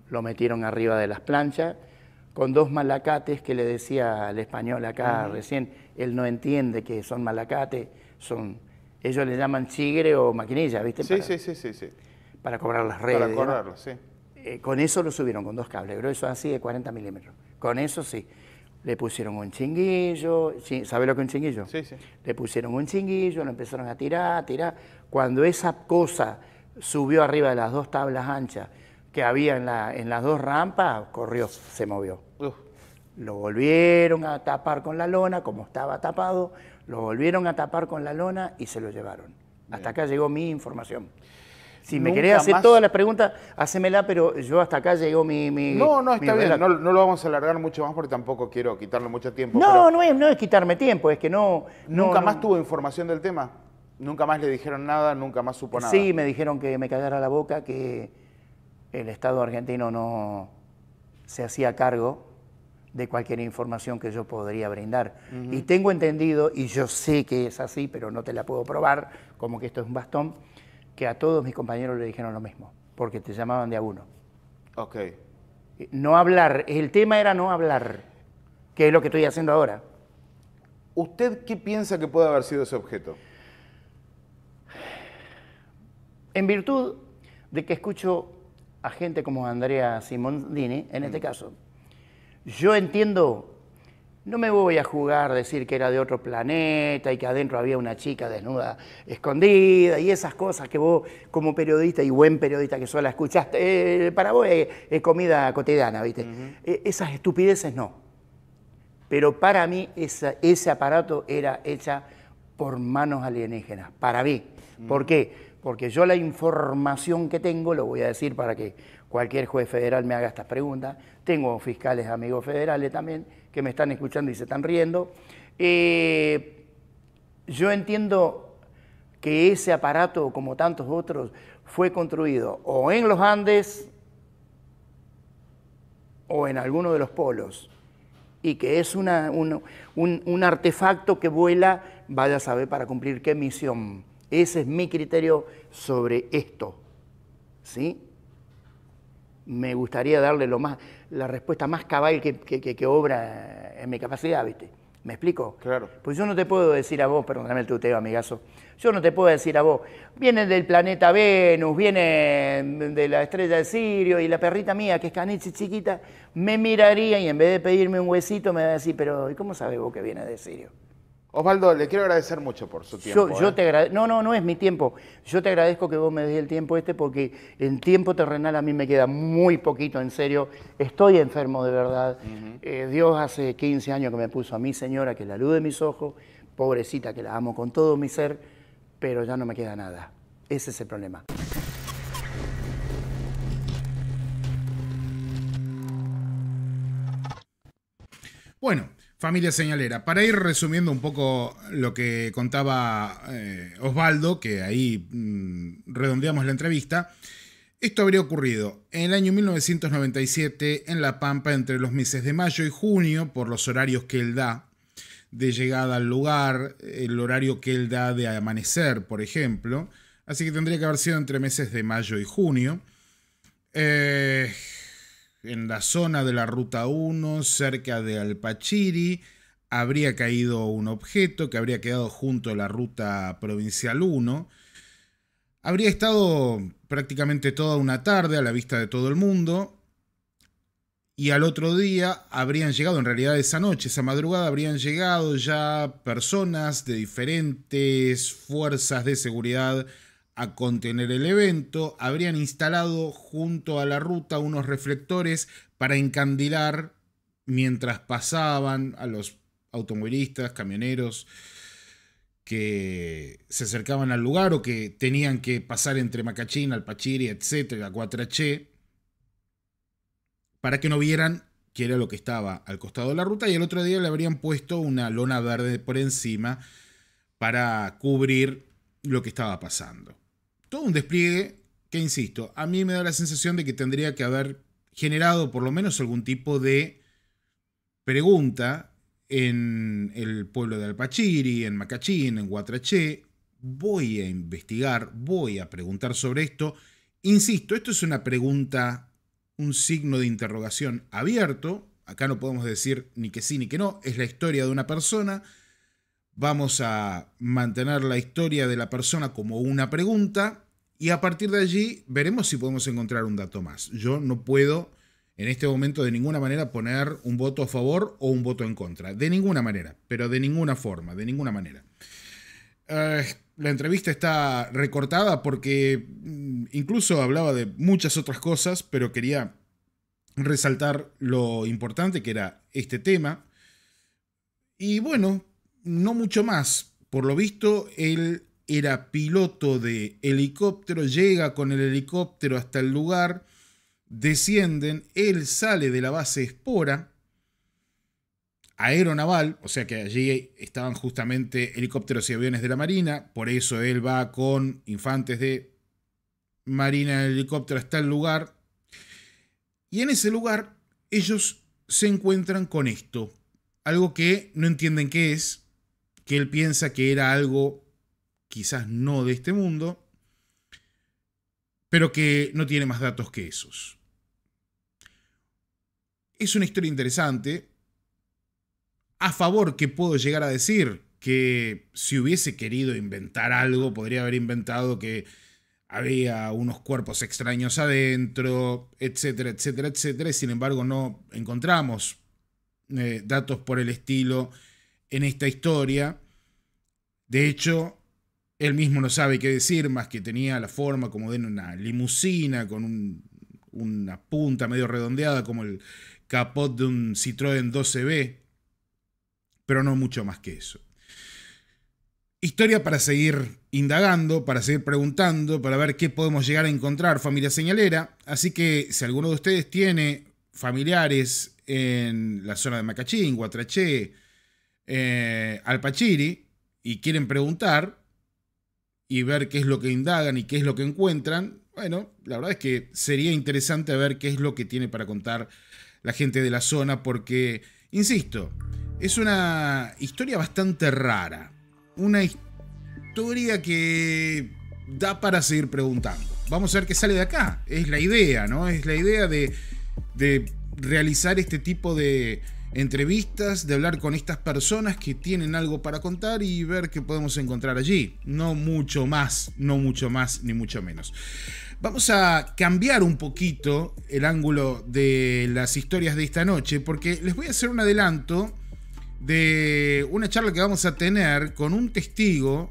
Lo metieron arriba de las planchas, con 2 malacates que le decía al español acá recién, él no entiende que son malacates, ellos le llaman chigre o maquinilla, ¿viste? Sí, sí. Para cobrar las redes. Para cobrarlo, ¿no? Sí. Con eso lo subieron, con 2 cables gruesos así de 40 milímetros. Con eso sí. Le pusieron un chinguillo, ¿sabe lo que es un chinguillo? Sí, sí. Le pusieron un chinguillo, lo empezaron a tirar. Cuando esa cosa subió arriba de las 2 tablas anchas que había en las 2 rampas, corrió, se movió. Lo volvieron a tapar con la lona, como estaba tapado, lo volvieron a tapar con la lona y se lo llevaron. Bien. Hasta acá llegó mi información. Si me querés hacer todas las preguntas, hacémela, pero yo hasta acá llegó mi... No, está bien, no lo vamos a alargar mucho más porque tampoco quiero quitarle mucho tiempo. No es quitarme tiempo, es que no... ¿Nunca más tuvo información del tema? ¿Nunca más le dijeron nada? ¿Nunca más supo nada? Sí, me dijeron que me callara la boca, que el Estado argentino no se hacía cargo de cualquier información que yo podría brindar. Y tengo entendido, y yo sé que es así, pero no te la puedo probar, como que esto es un bastón, que a todos mis compañeros le dijeron lo mismo, porque te llamaban de a uno. Ok. No hablar, el tema era no hablar, que es lo que estoy haciendo ahora. ¿Usted qué piensa que puede haber sido ese objeto? En virtud de que escucho a gente como Andrea Simondini, en este caso, yo entiendo, no me voy a jugar a decir que era de otro planeta y que adentro había una chica desnuda, escondida, y esas cosas que vos, como periodista y buen periodista que solo escuchaste, para vos es comida cotidiana, ¿viste? Esas estupideces no. Pero para mí ese aparato era hecha por manos alienígenas, para mí. ¿Por qué? Porque yo la información que tengo, lo voy a decir para que cualquier juez federal me haga estas preguntas, tengo fiscales amigos federales también que me están escuchando y se están riendo, yo entiendo que ese aparato, como tantos otros, fue construido o en los Andes o en alguno de los polos, y que es un artefacto que vuela, vaya a saber para cumplir qué misión. Ese es mi criterio sobre esto, ¿sí? Me gustaría darle la respuesta más cabal que obra en mi capacidad, ¿viste? ¿Me explico? Claro. Pues yo no te puedo decir a vos, perdóname el tuteo, amigazo, yo no te puedo decir a vos, viene del planeta Venus, viene de la estrella de Sirio, y la perrita mía, que es caniche chiquita, me miraría y en vez de pedirme un huesito me va a decir, pero ¿y cómo sabés vos que viene de Sirio? Osvaldo, le quiero agradecer mucho por su tiempo. Yo te agradezco. No, no, no es mi tiempo. Yo te agradezco que vos me des el tiempo porque en tiempo terrenal a mí me queda muy poquito, en serio. Estoy enfermo de verdad. Dios hace 15 años que me puso a mi señora, que es la luz de mis ojos, pobrecita, que la amo con todo mi ser, pero ya no me queda nada. Ese es el problema. Bueno. Familia Señalera, para ir resumiendo un poco lo que contaba Osvaldo, que ahí redondeamos la entrevista, esto habría ocurrido en el año 1997 en La Pampa entre los meses de mayo y junio, por los horarios que él da de llegada al lugar, el horario que él da de amanecer, por ejemplo, así que tendría que haber sido entre meses de mayo y junio. En la zona de la Ruta 1, cerca de Alpachiri, habría caído un objeto que habría quedado junto a la Ruta Provincial 1. Habría estado prácticamente toda una tarde a la vista de todo el mundo. Y al otro día habrían llegado, en realidad esa noche, esa madrugada, habrían llegado ya personas de diferentes fuerzas de seguridad a contener el evento, habrían instalado junto a la ruta unos reflectores para encandilar mientras pasaban a los automovilistas, camioneros que se acercaban al lugar o que tenían que pasar entre Macachín, Alpachiri, etcétera, Cuatraché, para que no vieran que era lo que estaba al costado de la ruta, y el otro día le habrían puesto una lona verde por encima para cubrir lo que estaba pasando. Todo un despliegue que, insisto, a mí me da la sensación de que tendría que haber generado por lo menos algún tipo de pregunta en el pueblo de Alpachiri, en Macachín, en Huatraché. Voy a investigar, voy a preguntar sobre esto. Insisto, esto es una pregunta, un signo de interrogación abierto. Acá no podemos decir ni que sí ni que no. Es la historia de una persona. Vamos a mantener la historia de la persona como una pregunta y a partir de allí veremos si podemos encontrar un dato más. Yo no puedo en este momento de ninguna manera poner un voto a favor o un voto en contra. De ninguna manera, pero de ninguna forma, de ninguna manera. La entrevista está recortada porque incluso hablaba de muchas otras cosas, pero quería resaltar lo importante que era este tema. Y bueno, no mucho más. Por lo visto, él era piloto de helicóptero, llega con el helicóptero hasta el lugar, descienden, él sale de la base Espora, aeronaval, o sea que allí estaban justamente helicópteros y aviones de la Marina, por eso él va con infantes de Marina en helicóptero hasta el lugar, y en ese lugar ellos se encuentran con esto. Algo que no entienden qué es, que él piensa que era algo quizás no de este mundo, pero que no tiene más datos que esos. Es una historia interesante. A favor que puedo llegar a decir que si hubiese querido inventar algo, podría haber inventado que había unos cuerpos extraños adentro, etcétera, etcétera, etcétera. Sin embargo, no encontramos datos por el estilo en esta historia. De hecho, él mismo no sabe qué decir, más que tenía la forma como de una limusina con una punta medio redondeada como el capot de un Citroën 12B, pero no mucho más que eso. Historia para seguir indagando, para seguir preguntando, para ver qué podemos llegar a encontrar, familia señalera. Así que si alguno de ustedes tiene familiares en la zona de Macachín, Guatraché, Alpachiri, y quieren preguntar y ver qué es lo que indagan y qué es lo que encuentran, bueno, la verdad es que sería interesante ver qué es lo que tiene para contar la gente de la zona, porque, insisto, es una historia bastante rara. Una historia que da para seguir preguntando. Vamos a ver qué sale de acá. Es la idea, ¿no? Es la idea de realizar este tipo de entrevistas, de hablar con estas personas que tienen algo para contar y ver qué podemos encontrar allí. No mucho más, no mucho más, ni mucho menos. Vamos a cambiar un poquito el ángulo de las historias de esta noche, porque les voy a hacer un adelanto de una charla que vamos a tener con un testigo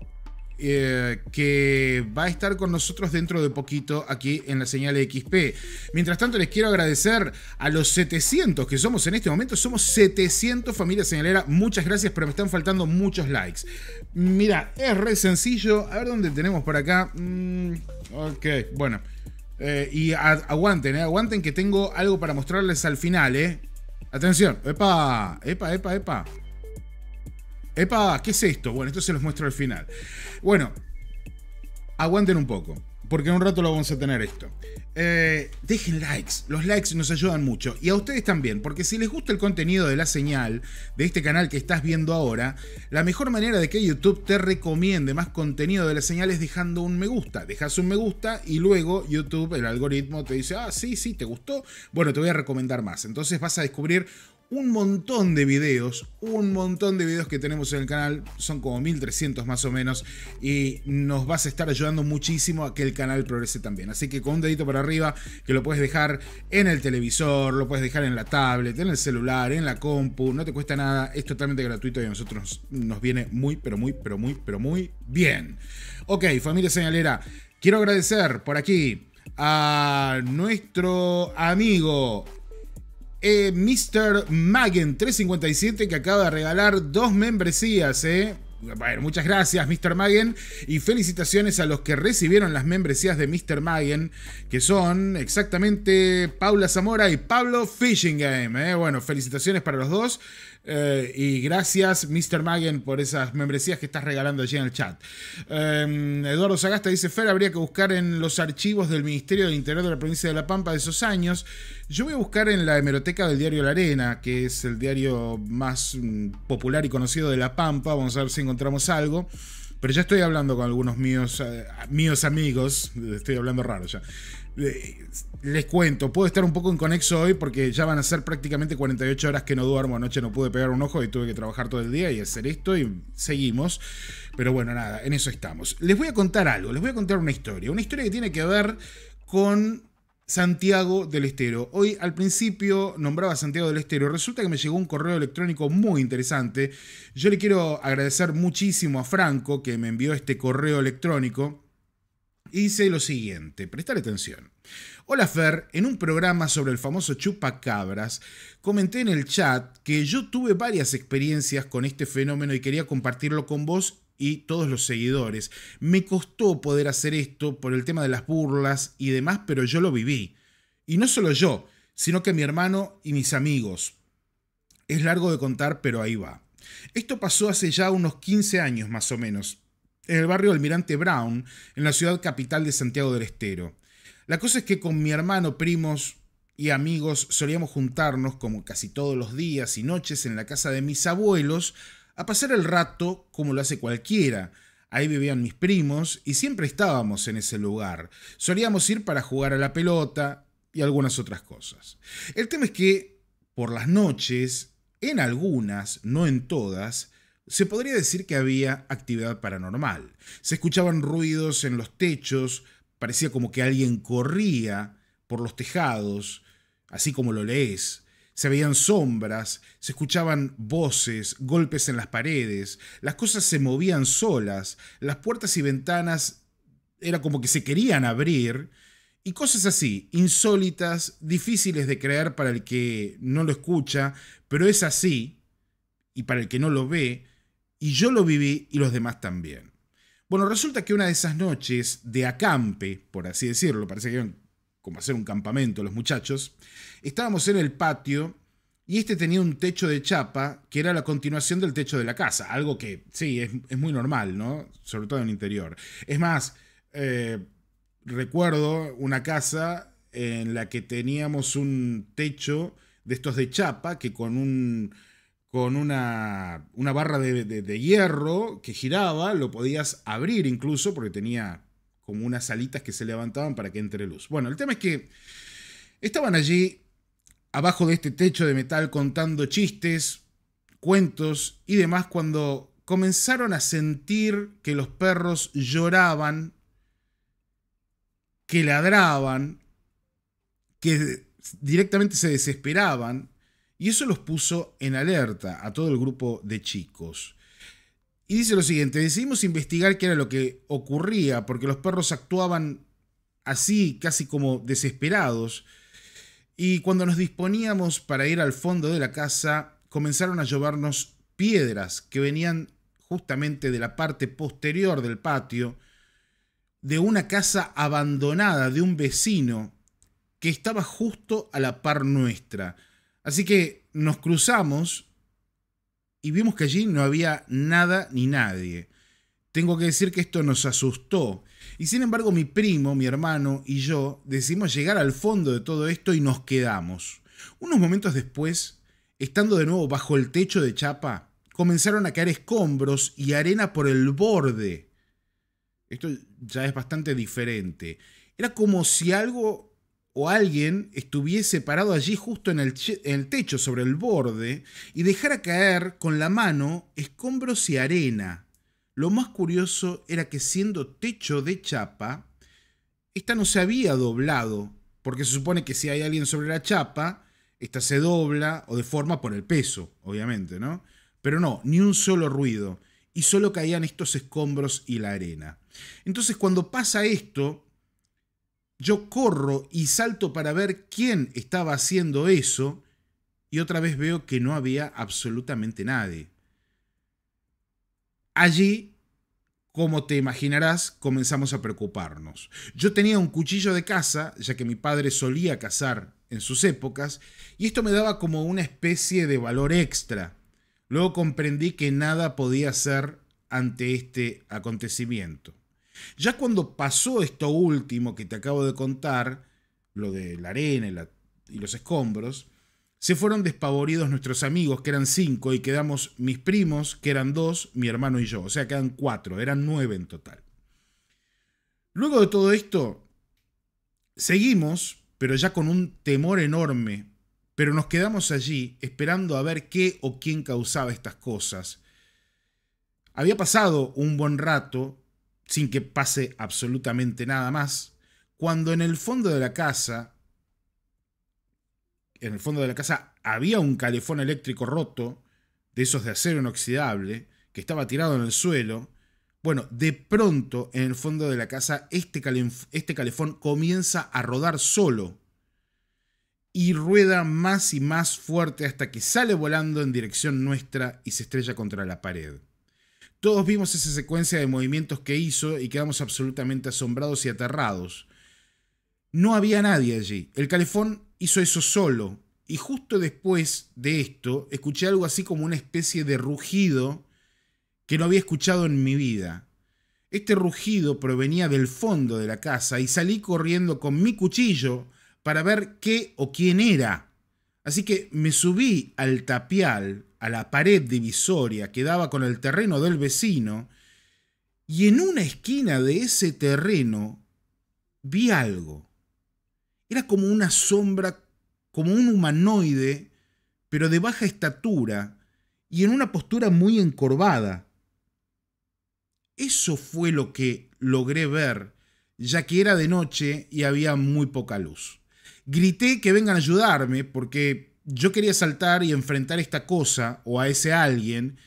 que va a estar con nosotros dentro de poquito aquí en La Señal EXP. Mientras tanto, les quiero agradecer a los 700 que somos en este momento. Somos 700, familia señalera. Muchas gracias, pero me están faltando muchos likes. Mira, es re sencillo. A ver dónde tenemos por acá. Ok, bueno. Y aguanten, aguanten que tengo algo para mostrarles al final, Atención, epa, epa, epa, epa. Epa, ¿qué es esto? Bueno, esto se los muestro al final. Bueno, aguanten un poco, porque en un rato lo vamos a tener esto. Dejen likes, los likes nos ayudan mucho. Y a ustedes también, porque si les gusta el contenido de La Señal, de este canal que estás viendo ahora, la mejor manera de que YouTube te recomiende más contenido de La Señal es dejando un me gusta. Dejas un me gusta y luego YouTube, el algoritmo, te dice, ah, sí, sí, te gustó, bueno, te voy a recomendar más. Entonces vas a descubrir un montón de videos que tenemos en el canal, son como 1300 más o menos, y nos vas a estar ayudando muchísimo a que el canal progrese también. Así que con un dedito para arriba, que lo puedes dejar en el televisor, lo puedes dejar en la tablet, en el celular, en la compu, no te cuesta nada, es totalmente gratuito y a nosotros nos viene muy, pero muy, pero muy, pero muy bien. Ok, familia señalera, quiero agradecer por aquí a nuestro amigo Mr. Magen357, que acaba de regalar 2 membresías, Bueno, muchas gracias, Mr. Magen, y felicitaciones a los que recibieron las membresías de Mr. Magen, que son exactamente Paula Zamora y Pablo Fishing Game, Bueno, felicitaciones para los dos. Y gracias, Mr. Magen, por esas membresías que estás regalando allí en el chat. Eduardo Sagasta dice, Fer, habría que buscar en los archivos del Ministerio del Interior de la Provincia de La Pampa de esos años. Yo voy a buscar en la hemeroteca del diario La Arena, que es el diario más popular y conocido de La Pampa. Vamos a ver si encontramos algo. Pero ya estoy hablando con algunos míos amigos. Estoy hablando raro ya. Les cuento, puedo estar un poco inconexo hoy porque ya van a ser prácticamente 48 horas que no duermo. Anoche no pude pegar un ojo y tuve que trabajar todo el día y hacer esto y seguimos. Pero bueno, nada, en eso estamos. Les voy a contar algo, les voy a contar una historia. Una historia que tiene que ver con Santiago del Estero. Hoy al principio nombraba Santiago del Estero. Resulta que me llegó un correo electrónico muy interesante. Yo le quiero agradecer muchísimo a Franco que me envió este correo electrónico. Hice lo siguiente, prestar atención. Hola Fer, en un programa sobre el famoso chupacabras, comenté en el chat que yo tuve varias experiencias con este fenómeno y quería compartirlo con vos y todos los seguidores. Me costó poder hacer esto por el tema de las burlas y demás, pero yo lo viví. Y no solo yo, sino que mi hermano y mis amigos. Es largo de contar, pero ahí va. Esto pasó hace ya unos 15 años más o menos, en el barrio Almirante Brown, en la ciudad capital de Santiago del Estero. La cosa es que con mi hermano, primos, y amigos solíamos juntarnos como casi todos los días y noches en la casa de mis abuelos a pasar el rato como lo hace cualquiera. Ahí vivían mis primos y siempre estábamos en ese lugar. Solíamos ir para jugar a la pelota y algunas otras cosas. El tema es que por las noches, en algunas, no en todas, se podría decir que había actividad paranormal. Se escuchaban ruidos en los techos, parecía como que alguien corría por los tejados, así como lo lees. Se veían sombras, se escuchaban voces, golpes en las paredes, las cosas se movían solas, las puertas y ventanas era como que se querían abrir, y cosas así, insólitas, difíciles de creer para el que no lo escucha, pero es así, y para el que no lo ve, y yo lo viví y los demás también. Bueno, resulta que una de esas noches de acampe, por así decirlo, parece que eran como hacer un campamento los muchachos, estábamos en el patio y este tenía un techo de chapa que era la continuación del techo de la casa, algo que sí, es muy normal, ¿no? Sobre todo en el interior. Es más, recuerdo una casa en la que teníamos un techo de estos de chapa que con una barra de hierro que giraba, lo podías abrir incluso porque tenía como unas alitas que se levantaban para que entre luz. Bueno, el tema es que estaban allí, abajo de este techo de metal, contando chistes, cuentos y demás, cuando comenzaron a sentir que los perros lloraban, que ladraban, que directamente se desesperaban, y eso los puso en alerta a todo el grupo de chicos. Y dice lo siguiente: decidimos investigar qué era lo que ocurría, porque los perros actuaban así, casi como desesperados. Y cuando nos disponíamos para ir al fondo de la casa, comenzaron a llovernos piedras que venían justamente de la parte posterior del patio, de una casa abandonada de un vecino que estaba justo a la par nuestra. Así que nos cruzamos y vimos que allí no había nada ni nadie. Tengo que decir que esto nos asustó. Y sin embargo mi primo, mi hermano y yo decidimos llegar al fondo de todo esto y nos quedamos. Unos momentos después, estando de nuevo bajo el techo de chapa, comenzaron a caer escombros y arena por el borde. Esto ya es bastante diferente. Era como si algo o alguien estuviese parado allí justo en el techo, sobre el borde, y dejara caer con la mano escombros y arena. Lo más curioso era que siendo techo de chapa, esta no se había doblado, porque se supone que si hay alguien sobre la chapa, esta se dobla o deforma por el peso, obviamente, ¿no? Pero no, ni un solo ruido, y solo caían estos escombros y la arena. Entonces cuando pasa esto, yo corro y salto para ver quién estaba haciendo eso y otra vez veo que no había absolutamente nadie. Allí, como te imaginarás, comenzamos a preocuparnos. Yo tenía un cuchillo de caza, ya que mi padre solía cazar en sus épocas, y esto me daba como una especie de valor extra. Luego comprendí que nada podía hacer ante este acontecimiento. Ya cuando pasó esto último que te acabo de contar, lo de la arena y los escombros, se fueron despavoridos nuestros amigos, que eran 5, y quedamos mis primos, que eran 2, mi hermano y yo. O sea, quedan 4, eran 9 en total. Luego de todo esto, seguimos, pero ya con un temor enorme, pero nos quedamos allí esperando a ver qué o quién causaba estas cosas. Había pasado un buen rato sin que pase absolutamente nada más, cuando en el fondo de la casa había un calefón eléctrico roto, de esos de acero inoxidable, que estaba tirado en el suelo. Bueno, de pronto, en el fondo de la casa, este calefón comienza a rodar solo, y rueda más y más fuerte hasta que sale volando en dirección nuestra y se estrella contra la pared. Todos vimos esa secuencia de movimientos que hizo y quedamos absolutamente asombrados y aterrados. No había nadie allí. El calefón hizo eso solo. Y justo después de esto, escuché algo así como una especie de rugido que no había escuchado en mi vida. Este rugido provenía del fondo de la casa y salí corriendo con mi cuchillo para ver qué o quién era. Así que me subí al tapial, a la pared divisoria que daba con el terreno del vecino, y en una esquina de ese terreno vi algo. Era como una sombra, como un humanoide, pero de baja estatura y en una postura muy encorvada. Eso fue lo que logré ver, ya que era de noche y había muy poca luz. Grité que vengan a ayudarme porque yo quería saltar y enfrentar esta cosa o a ese alguien.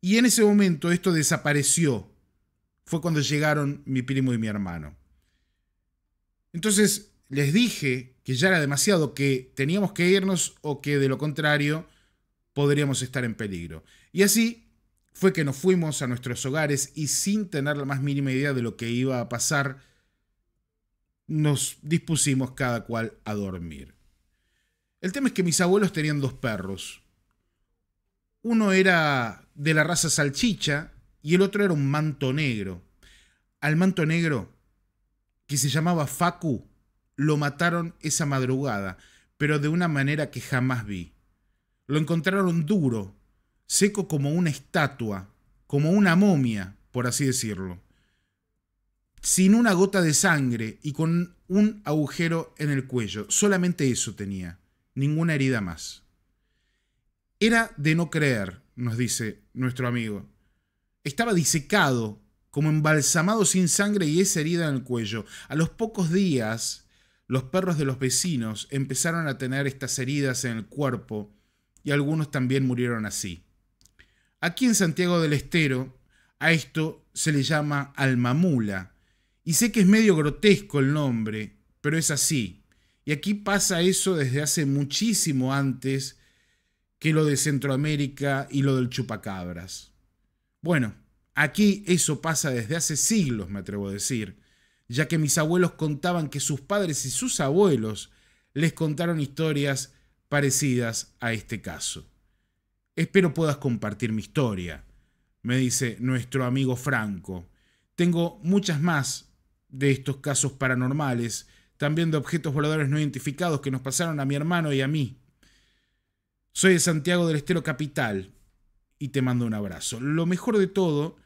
Y en ese momento esto desapareció. Fue cuando llegaron mi primo y mi hermano. Entonces les dije que ya era demasiado, que teníamos que irnos o que de lo contrario podríamos estar en peligro. Y así fue que nos fuimos a nuestros hogares y sin tener la más mínima idea de lo que iba a pasar, nos dispusimos cada cual a dormir. El tema es que mis abuelos tenían dos perros. Uno era de la raza salchicha y el otro era un manto negro. Al manto negro, que se llamaba Facu, lo mataron esa madrugada, pero de una manera que jamás vi. Lo encontraron duro, seco como una estatua, como una momia, por así decirlo, sin una gota de sangre y con un agujero en el cuello. Solamente eso tenía, ninguna herida más. Era de no creer, nos dice nuestro amigo. Estaba disecado, como embalsamado sin sangre y esa herida en el cuello. A los pocos días, los perros de los vecinos empezaron a tener estas heridas en el cuerpo y algunos también murieron así. Aquí en Santiago del Estero, a esto se le llama almamula. Y sé que es medio grotesco el nombre, pero es así. Y aquí pasa eso desde hace muchísimo antes que lo de Centroamérica y lo del chupacabras. Bueno, aquí eso pasa desde hace siglos, me atrevo a decir, ya que mis abuelos contaban que sus padres y sus abuelos les contaron historias parecidas a este caso. Espero puedas compartir mi historia, me dice nuestro amigo Franco. Tengo muchas más de estos casos paranormales, también de objetos voladores no identificados que nos pasaron a mi hermano y a mí. Soy de Santiago del Estero capital y te mando un abrazo. Lo mejor de todo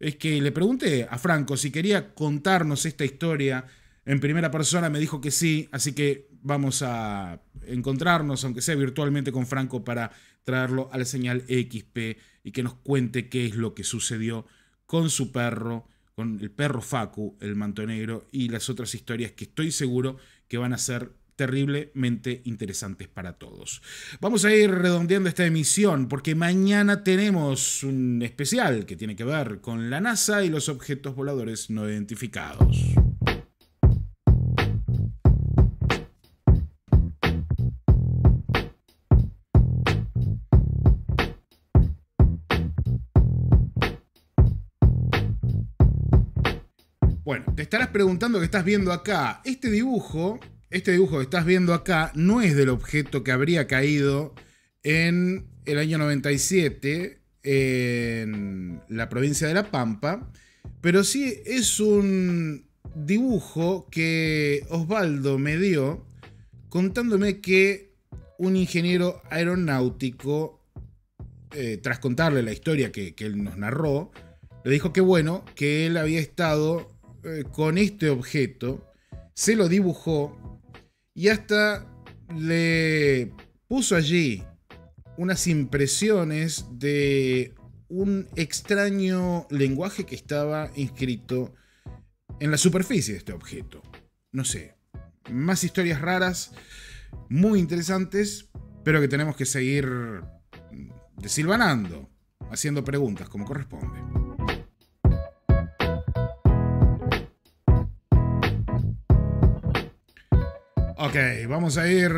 es que le pregunté a Franco si quería contarnos esta historia en primera persona, me dijo que sí, así que vamos a encontrarnos, aunque sea virtualmente, con Franco para traerlo a La Señal EXP y que nos cuente qué es lo que sucedió con su perro, con el perro Facu, el manto negro, y las otras historias que estoy seguro que van a ser terriblemente interesantes para todos. Vamos a ir redondeando esta emisión porque mañana tenemos un especial que tiene que ver con la NASA y los objetos voladores no identificados. Bueno, te estarás preguntando que estás viendo acá. Este dibujo que estás viendo acá no es del objeto que habría caído en el año 97 en la provincia de La Pampa, pero sí es un dibujo que Osvaldo me dio contándome que un ingeniero aeronáutico, tras contarle la historia que él nos narró, le dijo que bueno, que él había estado con este objeto, se lo dibujó y hasta le puso allí unas impresiones de un extraño lenguaje que estaba inscrito en la superficie de este objeto. No sé, más historias raras, muy interesantes, pero que tenemos que seguir desilvanando, haciendo preguntas como corresponde. Ok, vamos a ir,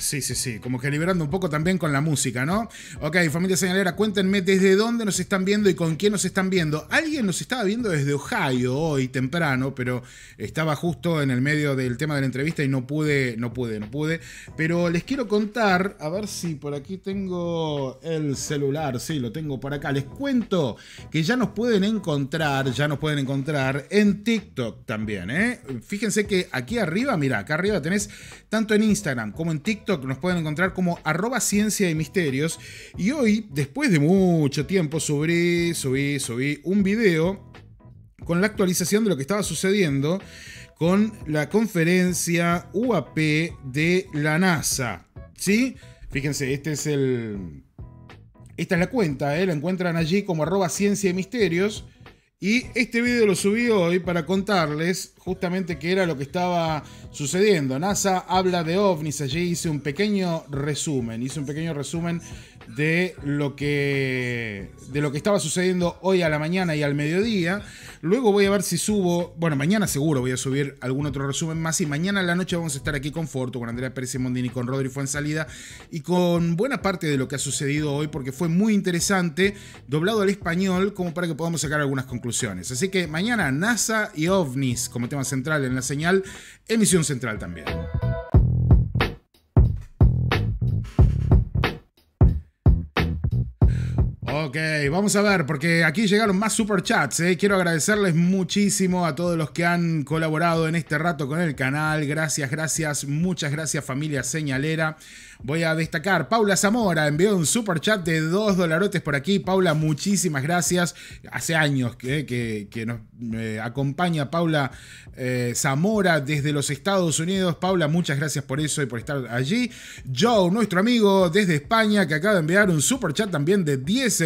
sí, como que liberando un poco también con la música, ¿no? Ok, familia señalera, cuéntenme desde dónde nos están viendo y con quién nos están viendo. Alguien nos estaba viendo desde Ohio hoy temprano, pero estaba justo en el medio del tema de la entrevista y no pude. Pero les quiero contar, a ver si por aquí tengo el celular, sí, lo tengo por acá. Les cuento que ya nos pueden encontrar en TikTok también, ¿eh? Fíjense que aquí arriba, mirá, acá arriba la tenés tanto en Instagram como en TikTok. Nos pueden encontrar como @cienciaymysterios. Y hoy, después de mucho tiempo, subí un video con la actualización de lo que estaba sucediendo con la conferencia UAP de la NASA. ¿Sí? Fíjense, este es el... Esta es la cuenta, ¿eh? La encuentran allí como @cienciaymysterios. Y este video lo subí hoy para contarles justamente qué era lo que estaba sucediendo. NASA habla de ovnis, allí hice un pequeño resumen. De lo que estaba sucediendo hoy a la mañana y al mediodía. Luego voy a ver si subo, bueno, mañana seguro voy a subir algún otro resumen más, y mañana en la noche vamos a estar aquí con Forto, con Andrea Pérez Mondini, con Rodri Fuensalida y con buena parte de lo que ha sucedido hoy, porque fue muy interesante, doblado al español, como para que podamos sacar algunas conclusiones. Así que mañana NASA y ovnis como tema central en La Señal, emisión central también. Ok, vamos a ver, porque aquí llegaron más superchats, ¿eh? Quiero agradecerles muchísimo a todos los que han colaborado en este rato con el canal. Gracias, gracias, muchas gracias, familia señalera. Voy a destacar, Paula Zamora envió un superchat de $2 por aquí. Paula, muchísimas gracias. Hace años que nos acompaña Paula Zamora desde los Estados Unidos. Paula, muchas gracias por eso y por estar allí. Joe, nuestro amigo desde España, que acaba de enviar un superchat también de €10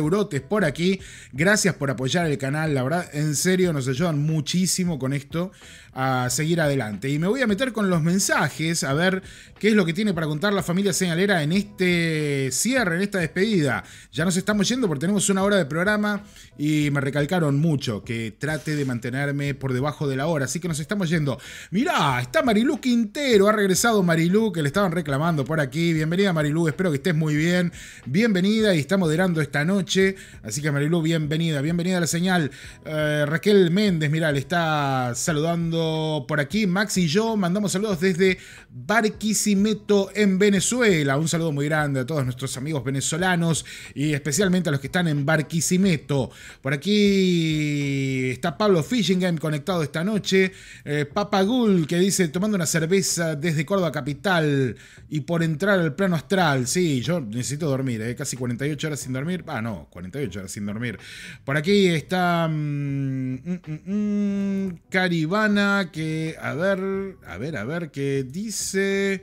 por aquí. Gracias por apoyar el canal, la verdad, en serio, nos ayudan muchísimo con esto a seguir adelante. Y me voy a meter con los mensajes, a ver qué es lo que tiene para contar la familia señalera en este cierre, en esta despedida. Ya nos estamos yendo porque tenemos una hora de programa y me recalcaron mucho que trate de mantenerme por debajo de la hora, así que nos estamos yendo. Mirá, está Marilú Quintero, ha regresado Marilú, que le estaban reclamando por aquí. Bienvenida, Marilú, espero que estés muy bien. Bienvenida, y está moderando esta noche, así que Marilú, bienvenida, bienvenida a La Señal. Raquel Méndez, mirá, le está saludando por aquí. Max y yo mandamos saludos desde Barquisimeto en Venezuela. Un saludo muy grande a todos nuestros amigos venezolanos y especialmente a los que están en Barquisimeto. Por aquí está Pablo Fishingham conectado esta noche. Papagul, que dice, tomando una cerveza desde Córdoba capital y por entrar al plano astral. Sí, yo necesito dormir, casi 48 horas sin dormir. Ah, no, 48 horas sin dormir. Por aquí está Caribana, que, a ver, que dice...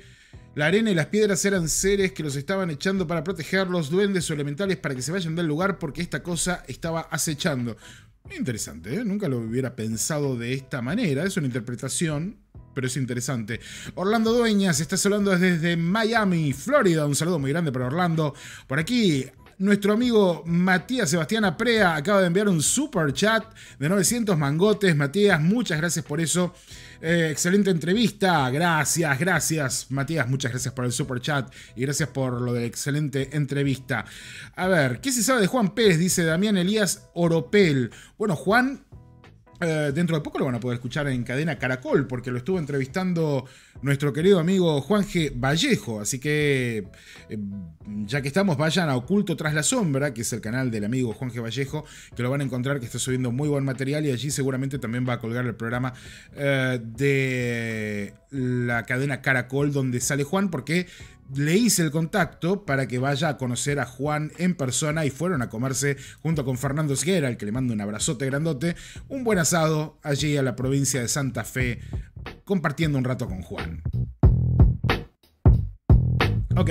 La arena y las piedras eran seres que los estaban echando para protegerlos, duendes o elementales, para que se vayan del lugar porque esta cosa estaba acechando. Muy interesante, ¿eh? Nunca lo hubiera pensado de esta manera. Es una interpretación, pero es interesante. Orlando Dueñas está saludando desde Miami, Florida. Un saludo muy grande para Orlando. Por aquí... Nuestro amigo Matías Sebastián Aprea acaba de enviar un super chat de 900 mangotes. Matías, muchas gracias por eso. Excelente entrevista. Gracias, gracias. Matías, muchas gracias por el super chat y gracias por lo de la excelente entrevista. A ver, ¿qué se sabe de Juan Pérez? Dice Damián Elías Oropel. Bueno, Juan... dentro de poco lo van a poder escuchar en Cadena Caracol, porque lo estuvo entrevistando nuestro querido amigo Juanje Vallejo. Así que, ya que estamos, vayan a Oculto Tras la Sombra, que es el canal del amigo Juanje Vallejo, que lo van a encontrar, que está subiendo muy buen material, y allí seguramente también va a colgar el programa de la Cadena Caracol donde sale Juan, porque... Le hice el contacto para que vaya a conocer a Juan en persona y fueron a comerse junto con Fernando Siguera, al que le mando un abrazote grandote, un buen asado allí a la provincia de Santa Fe, compartiendo un rato con Juan. Ok,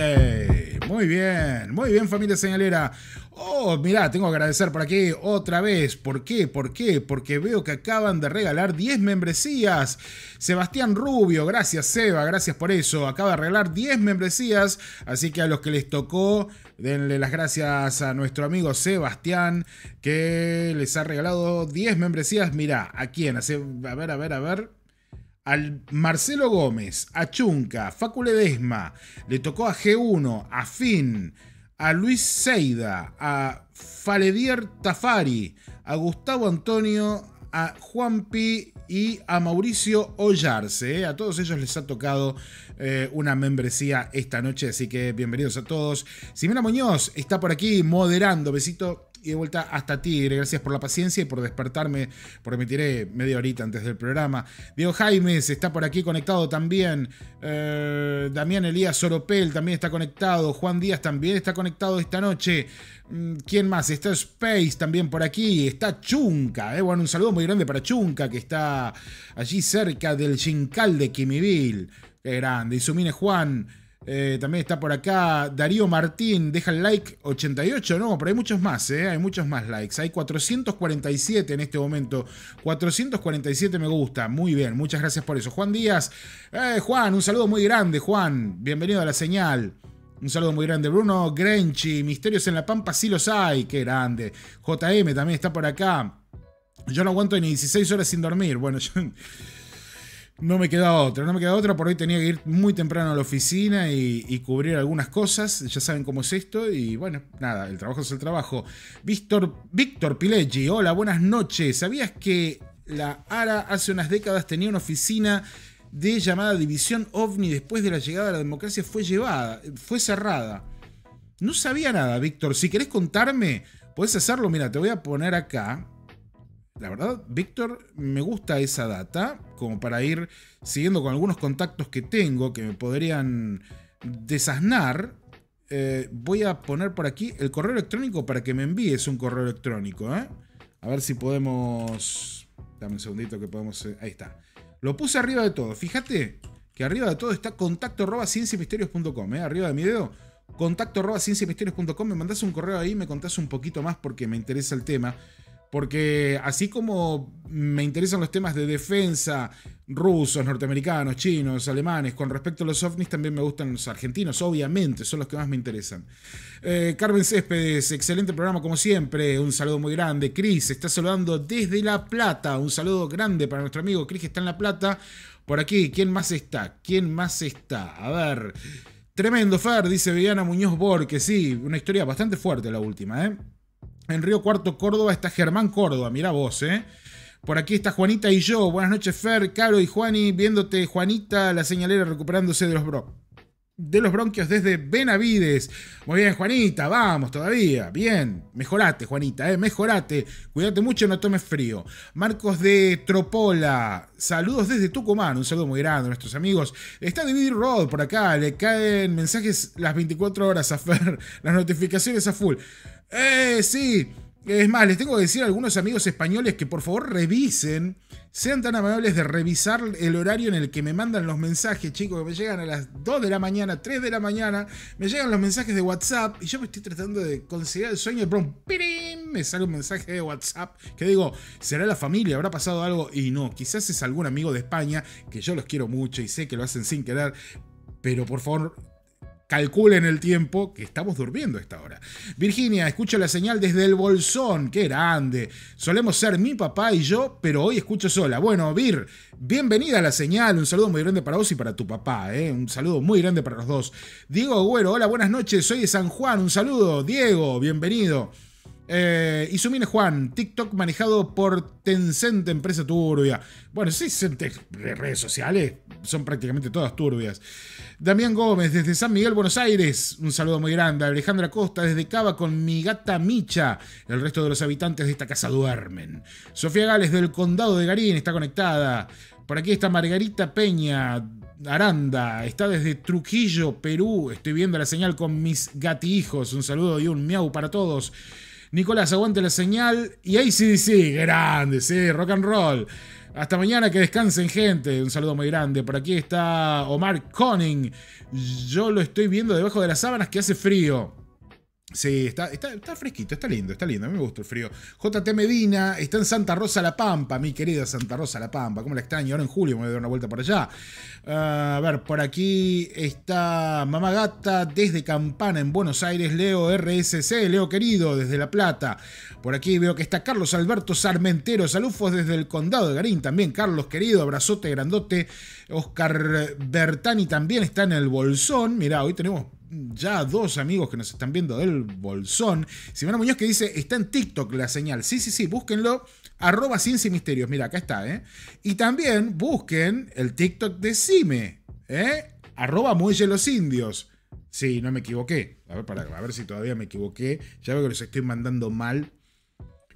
muy bien familia señalera. Oh, mirá, tengo que agradecer por aquí otra vez. ¿Por qué? ¿Por qué? Porque veo que acaban de regalar 10 membresías. Sebastián Rubio, gracias Seba, gracias por eso. Acaba de regalar 10 membresías, así que a los que les tocó, denle las gracias a nuestro amigo Sebastián, que les ha regalado 10 membresías. Mirá, ¿a quién? A ver. Al Marcelo Gómez, a Chunca, Facu Ledesma, le tocó a G1, a Finn, a Luis Seida, a Faledier Tafari, a Gustavo Antonio, a Juanpi y a Mauricio Ollarse. A todos ellos les ha tocado una membresía esta noche, así que bienvenidos a todos. Simena Muñoz está por aquí moderando, besito y de vuelta hasta Tigre. Gracias por la paciencia y por despertarme, porque me tiré media horita antes del programa. Diego Jaimes está por aquí conectado también. Damián Elías Oropel también está conectado. Juan Díaz también está conectado esta noche. ¿Quién más? Está Space también por aquí. Está Chunca. Bueno, un saludo muy grande para Chunca, que está allí cerca del Xincal de Quimivil. Qué grande. Y Sumine Juan. También está por acá Darío Martín, deja el like 88, no, pero hay muchos más, hay muchos más likes, hay 447 en este momento, 447 me gusta, muy bien, muchas gracias por eso. Juan Díaz, Juan, un saludo muy grande, Juan, bienvenido a La Señal. Un saludo muy grande. Bruno Grenchi, misterios en La Pampa sí los hay, qué grande. JM también está por acá. Yo no aguanto ni 16 horas sin dormir, bueno, yo... No me queda otra, por hoy tenía que ir muy temprano a la oficina y cubrir algunas cosas, ya saben cómo es esto, y bueno, nada, el trabajo es el trabajo. Víctor Pileggi, hola, buenas noches. ¿Sabías que la ARA hace unas décadas tenía una oficina de llamada División OVNI? Después de la llegada de la democracia fue cerrada. No sabía nada, Víctor. Si querés contarme, podés hacerlo. Mira, te voy a poner acá. La verdad, Víctor, me gusta esa data, como para ir siguiendo con algunos contactos que tengo que me podrían desasnar. Voy a poner por aquí el correo electrónico para que me envíes un correo electrónico. A ver si podemos... Dame un segundito que podemos... Ahí está. Lo puse arriba de todo. Fíjate que arriba de todo está contacto@cienciamisterios.com. Arriba de mi dedo. Contacto@cienciamisterios.com. Me mandás un correo ahí, me contás un poquito más porque me interesa el tema. Porque así como me interesan los temas de defensa, rusos, norteamericanos, chinos, alemanes, con respecto a los ovnis también me gustan los argentinos, obviamente, son los que más me interesan. Carmen Céspedes, excelente programa como siempre, un saludo muy grande. Cris está saludando desde La Plata, un saludo grande para nuestro amigo Cris que está en La Plata. Por aquí, ¿quién más está? A ver, tremendo Fer, dice Viviana Muñoz Borges, sí, una historia bastante fuerte la última, En Río Cuarto, Córdoba, está Germán Córdoba. Mirá vos, Por aquí está Juanita y yo. Buenas noches, Fer, Caro y Juani. Viéndote, Juanita, la señalera recuperándose de los bronquios desde Benavides. Muy bien, Juanita, vamos todavía. Bien, mejorate, Juanita, mejorate. Cuídate mucho, no tomes frío. Marcos de Tropola, saludos desde Tucumán. Un saludo muy grande a nuestros amigos. Está David Rod por acá, le caen mensajes las 24 horas a Fer, las notificaciones a full. Sí, es más, les tengo que decir a algunos amigos españoles que por favor revisen, sean tan amables de revisar el horario en el que me mandan los mensajes, chicos, que me llegan a las 2 de la mañana, 3 de la mañana, me llegan los mensajes de WhatsApp y yo me estoy tratando de conciliar el sueño y pronto, ¡pirim!, me sale un mensaje de WhatsApp que digo, ¿será la familia? ¿Habrá pasado algo? Y no, quizás es algún amigo de España que yo los quiero mucho y sé que lo hacen sin querer, pero por favor... Calculen el tiempo que estamos durmiendo a esta hora. Virginia, escucho La Señal desde el Bolsón. ¡Qué grande! Solemos ser mi papá y yo, pero hoy escucho sola. Bueno, Vir, bienvenida a La Señal. Un saludo muy grande para vos y para tu papá. Un saludo muy grande para los dos. Diego Agüero, hola, buenas noches. Soy de San Juan. Un saludo, Diego. Bienvenido. Y Sumine Juan, TikTok manejado por Tencent, empresa turbia. Bueno, sí, redes sociales son prácticamente todas turbias. Damián Gómez, desde San Miguel, Buenos Aires, un saludo muy grande. Alejandra Costa, desde Cava, con mi gata Micha. El resto de los habitantes de esta casa duermen. Sofía Gales, del condado de Garín, está conectada. Por aquí está Margarita Peña Aranda, está desde Trujillo, Perú. Estoy viendo La Señal con mis gatijos. Un saludo y un miau para todos. Nicolás, aguante La Señal. Y ACDC, grande, sí, rock and roll. Hasta mañana, que descansen, gente. Un saludo muy grande. Por aquí está Omar Conning. Yo lo estoy viendo debajo de las sábanas que hace frío. Sí, está fresquito, está lindo, a mí me gusta el frío. JT Medina, está en Santa Rosa, La Pampa, mi querida Santa Rosa, La Pampa, cómo la extraño, ahora en julio me voy a dar una vuelta por allá. A ver, por aquí está Mamá Gata desde Campana, en Buenos Aires, Leo RSC, Leo querido, desde La Plata. Por aquí veo que está Carlos Alberto Sarmentero, salufos desde el condado de Garín, también Carlos querido, abrazote grandote. Oscar Bertani también está en el Bolsón, mirá, hoy tenemos... Ya dos amigos que nos están viendo del Bolsón. Simona Muñoz que dice, está en TikTok La Señal. Sí, sí, sí, búsquenlo. @cienciamisterios. Mira, acá está, Y también busquen el TikTok de Cime, @muelle los indios. Sí, no me equivoqué. A ver, para, a ver si todavía me equivoqué. Ya veo que los estoy mandando mal.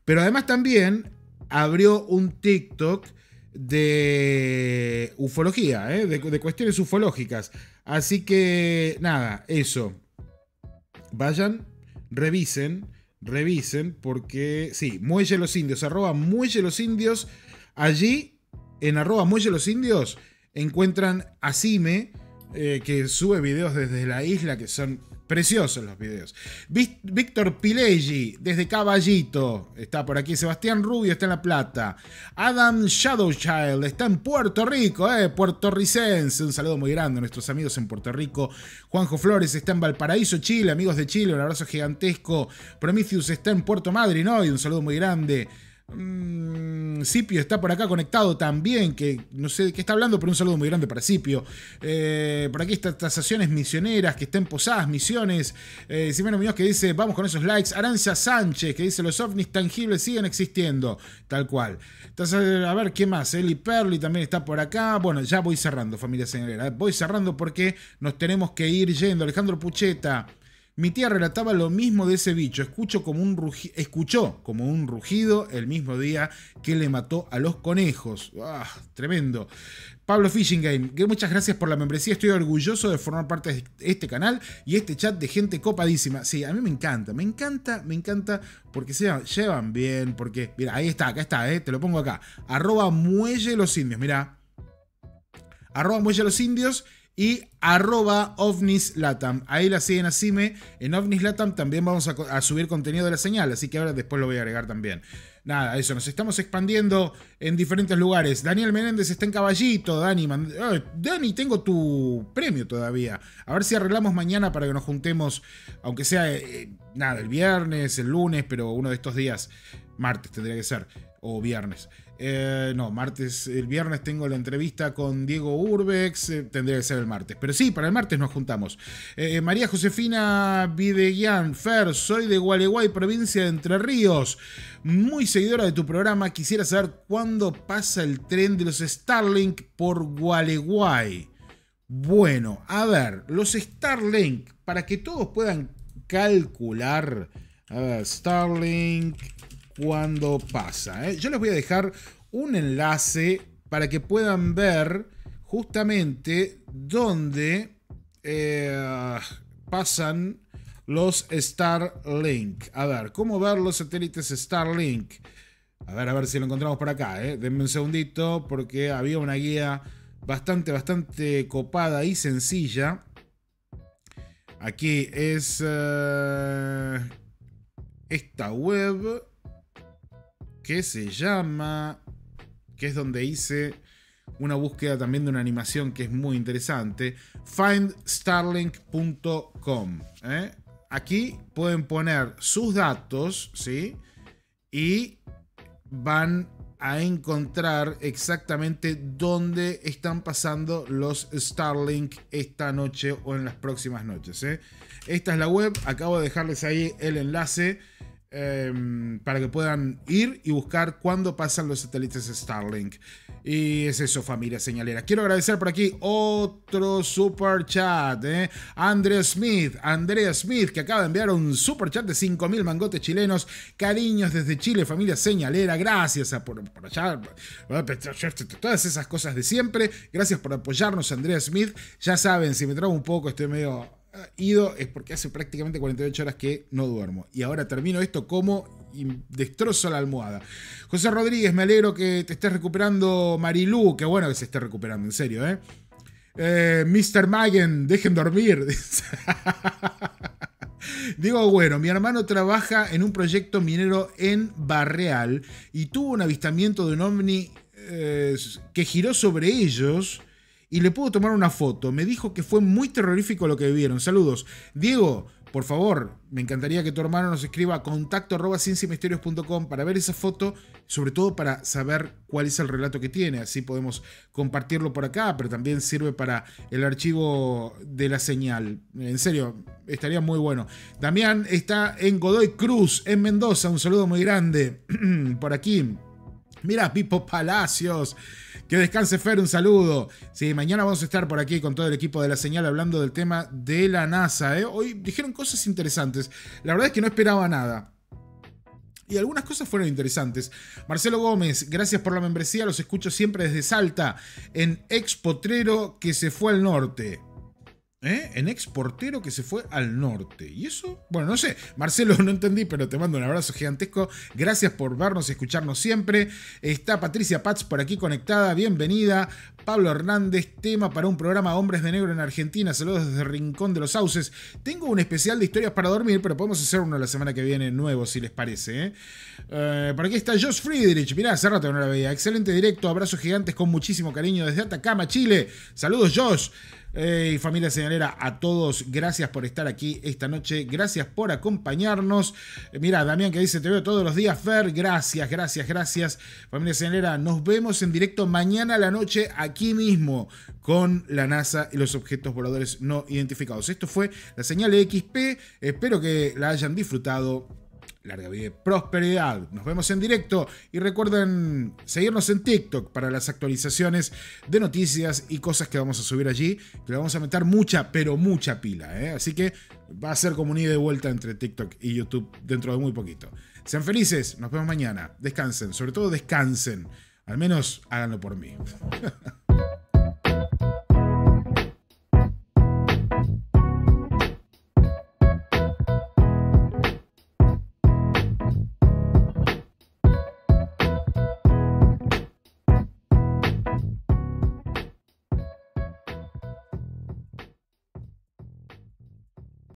Pero además también abrió un TikTok de ufología, ¿eh? de cuestiones ufológicas. Así que, nada, eso. Vayan, revisen, porque, sí, Muelle Los Indios, arroba Muelle Los Indios. Allí, en arroba Muelle Los Indios, encuentran a Cime, que sube videos desde la isla, que son preciosos los videos. Víctor Pileggi, desde Caballito, está por aquí. Sebastián Rubio está en La Plata. Adam Shadowchild está en Puerto Rico, puertorricense. Un saludo muy grande a nuestros amigos en Puerto Rico. Juanjo Flores está en Valparaíso, Chile. Amigos de Chile, un abrazo gigantesco. Prometheus está en Puerto Madryn hoy. Un saludo muy grande. Sipio está por acá conectado también, que no sé de qué está hablando, pero un saludo muy grande para Sipio. Por aquí está Tasaciones Misioneras, que está en Posadas, Misiones. Simeno Muñoz, que dice, vamos con esos likes. Arancia Sánchez, que dice, los ovnis tangibles siguen existiendo, tal cual. Entonces, a ver, ¿qué más? Eli Perli también está por acá. Bueno, ya voy cerrando, familia señalera. Voy cerrando porque nos tenemos que ir yendo. Alejandro Pucheta. Mi tía relataba lo mismo de ese bicho. Escuchó como un rugido el mismo día que le mató a los conejos. ¡Ah, tremendo! Pablo Fishing Game, muchas gracias por la membresía. Estoy orgulloso de formar parte de este canal y este chat de gente copadísima. Sí, a mí me encanta porque se llevan bien, porque... Mira, ahí está, acá está, te lo pongo acá. Arroba Muelle Los Indios, mirá. Arroba Muelle Los Indios. Y arroba ovnislatam. Ahí la siguen a Cime. En ovnislatam también vamos a subir contenido de la señal. Así que ahora después lo voy a agregar también. Nada, eso. Nos estamos expandiendo en diferentes lugares. Daniel Menéndez está en Caballito. Dani, tengo tu premio todavía. A ver si arreglamos mañana para que nos juntemos. Aunque sea, nada, el viernes, el lunes. Pero uno de estos días. Martes tendría que ser. O viernes. No, martes, el viernes tengo la entrevista con Diego Urbex, tendría que ser el martes, pero sí, para el martes nos juntamos. María Josefina Videguián, Fer, soy de Gualeguay, provincia de Entre Ríos, muy seguidora de tu programa, quisiera saber cuándo pasa el tren de los Starlink por Gualeguay. Bueno, a ver, los Starlink, para que todos puedan calcular, a ver, Starlink... Cuando pasa, yo les voy a dejar un enlace para que puedan ver justamente dónde pasan los Starlink. A ver, ¿cómo ver los satélites Starlink? A ver si lo encontramos por acá. Denme un segundito porque había una guía bastante copada y sencilla. Aquí es esta web... que se llama, que es donde hice una búsqueda también de una animación que es muy interesante, findstarlink.com. Aquí pueden poner sus datos, ¿sí? Y van a encontrar exactamente dónde están pasando los Starlink esta noche o en las próximas noches. Esta es la web, acabo de dejarles ahí el enlace. Para que puedan ir y buscar cuándo pasan los satélites Starlink. Y es eso, familia señalera. Quiero agradecer por aquí otro super chat. Andrea Smith, que acaba de enviar un super chat de 5.000 mangotes chilenos. Cariños desde Chile, familia señalera. Gracias por allá. Todas esas cosas de siempre. Gracias por apoyarnos, Andrea Smith. Ya saben, si me trabo un poco, estoy medio... ido es porque hace prácticamente 48 horas que no duermo y ahora termino esto como y destrozo la almohada. José Rodríguez, me alegro que te estés recuperando, Marilú, que bueno que se esté recuperando, en serio. Mr. Magen, dejen dormir. Digo, bueno, mi hermano trabaja en un proyecto minero en Barreal y tuvo un avistamiento de un ovni que giró sobre ellos. Y le puedo tomar una foto. Me dijo que fue muy terrorífico lo que vivieron. Saludos. Diego, por favor, me encantaría que tu hermano nos escriba a contacto@cienciamysterios.com para ver esa foto, sobre todo para saber cuál es el relato que tiene. Así podemos compartirlo por acá, pero también sirve para el archivo de la señal. En serio, estaría muy bueno. Damián está en Godoy Cruz, en Mendoza. Un saludo muy grande por aquí. Mira, Pipo Palacios, Que descanse, Fer, un saludo. Sí, mañana vamos a estar por aquí con todo el equipo de La Señal hablando del tema de la NASA. Hoy dijeron cosas interesantes. La verdad es que no esperaba nada. Y algunas cosas fueron interesantes. Marcelo Gómez, gracias por la membresía. Los escucho siempre desde Salta. En Expotrero que se fue al norte. En Exportero que se fue al norte. ¿Y eso? Bueno, no sé. Marcelo, no entendí, pero te mando un abrazo gigantesco. Gracias por vernos y escucharnos siempre. Está Patricia Paz por aquí conectada. Bienvenida. Pablo Hernández, tema para un programa Hombres de Negro en Argentina. Saludos desde Rincón de los Sauces. Tengo un especial de historias para dormir, pero podemos hacer uno la semana que viene nuevo, si les parece. Por aquí está Josh Friedrich. Mirá, hace rato no la veía. Excelente directo. Abrazos gigantes con muchísimo cariño desde Atacama, Chile. Saludos, Josh. Y familia señalera, a todos, gracias por estar aquí esta noche, gracias por acompañarnos. Mira, Damián que dice, te veo todos los días, Fer, gracias, gracias, gracias. Familia señalera, nos vemos en directo mañana a la noche aquí mismo con la NASA y los objetos voladores no identificados. Esto fue La Señal EXP, espero que la hayan disfrutado. Larga vida y prosperidad. Nos vemos en directo y recuerden seguirnos en TikTok para las actualizaciones de noticias y cosas que vamos a subir allí, que le vamos a meter mucha, pero mucha pila, ¿eh? Así que va a ser como un ida de vuelta entre TikTok y YouTube dentro de muy poquito. Sean felices, nos vemos mañana. Descansen, sobre todo descansen. Al menos háganlo por mí.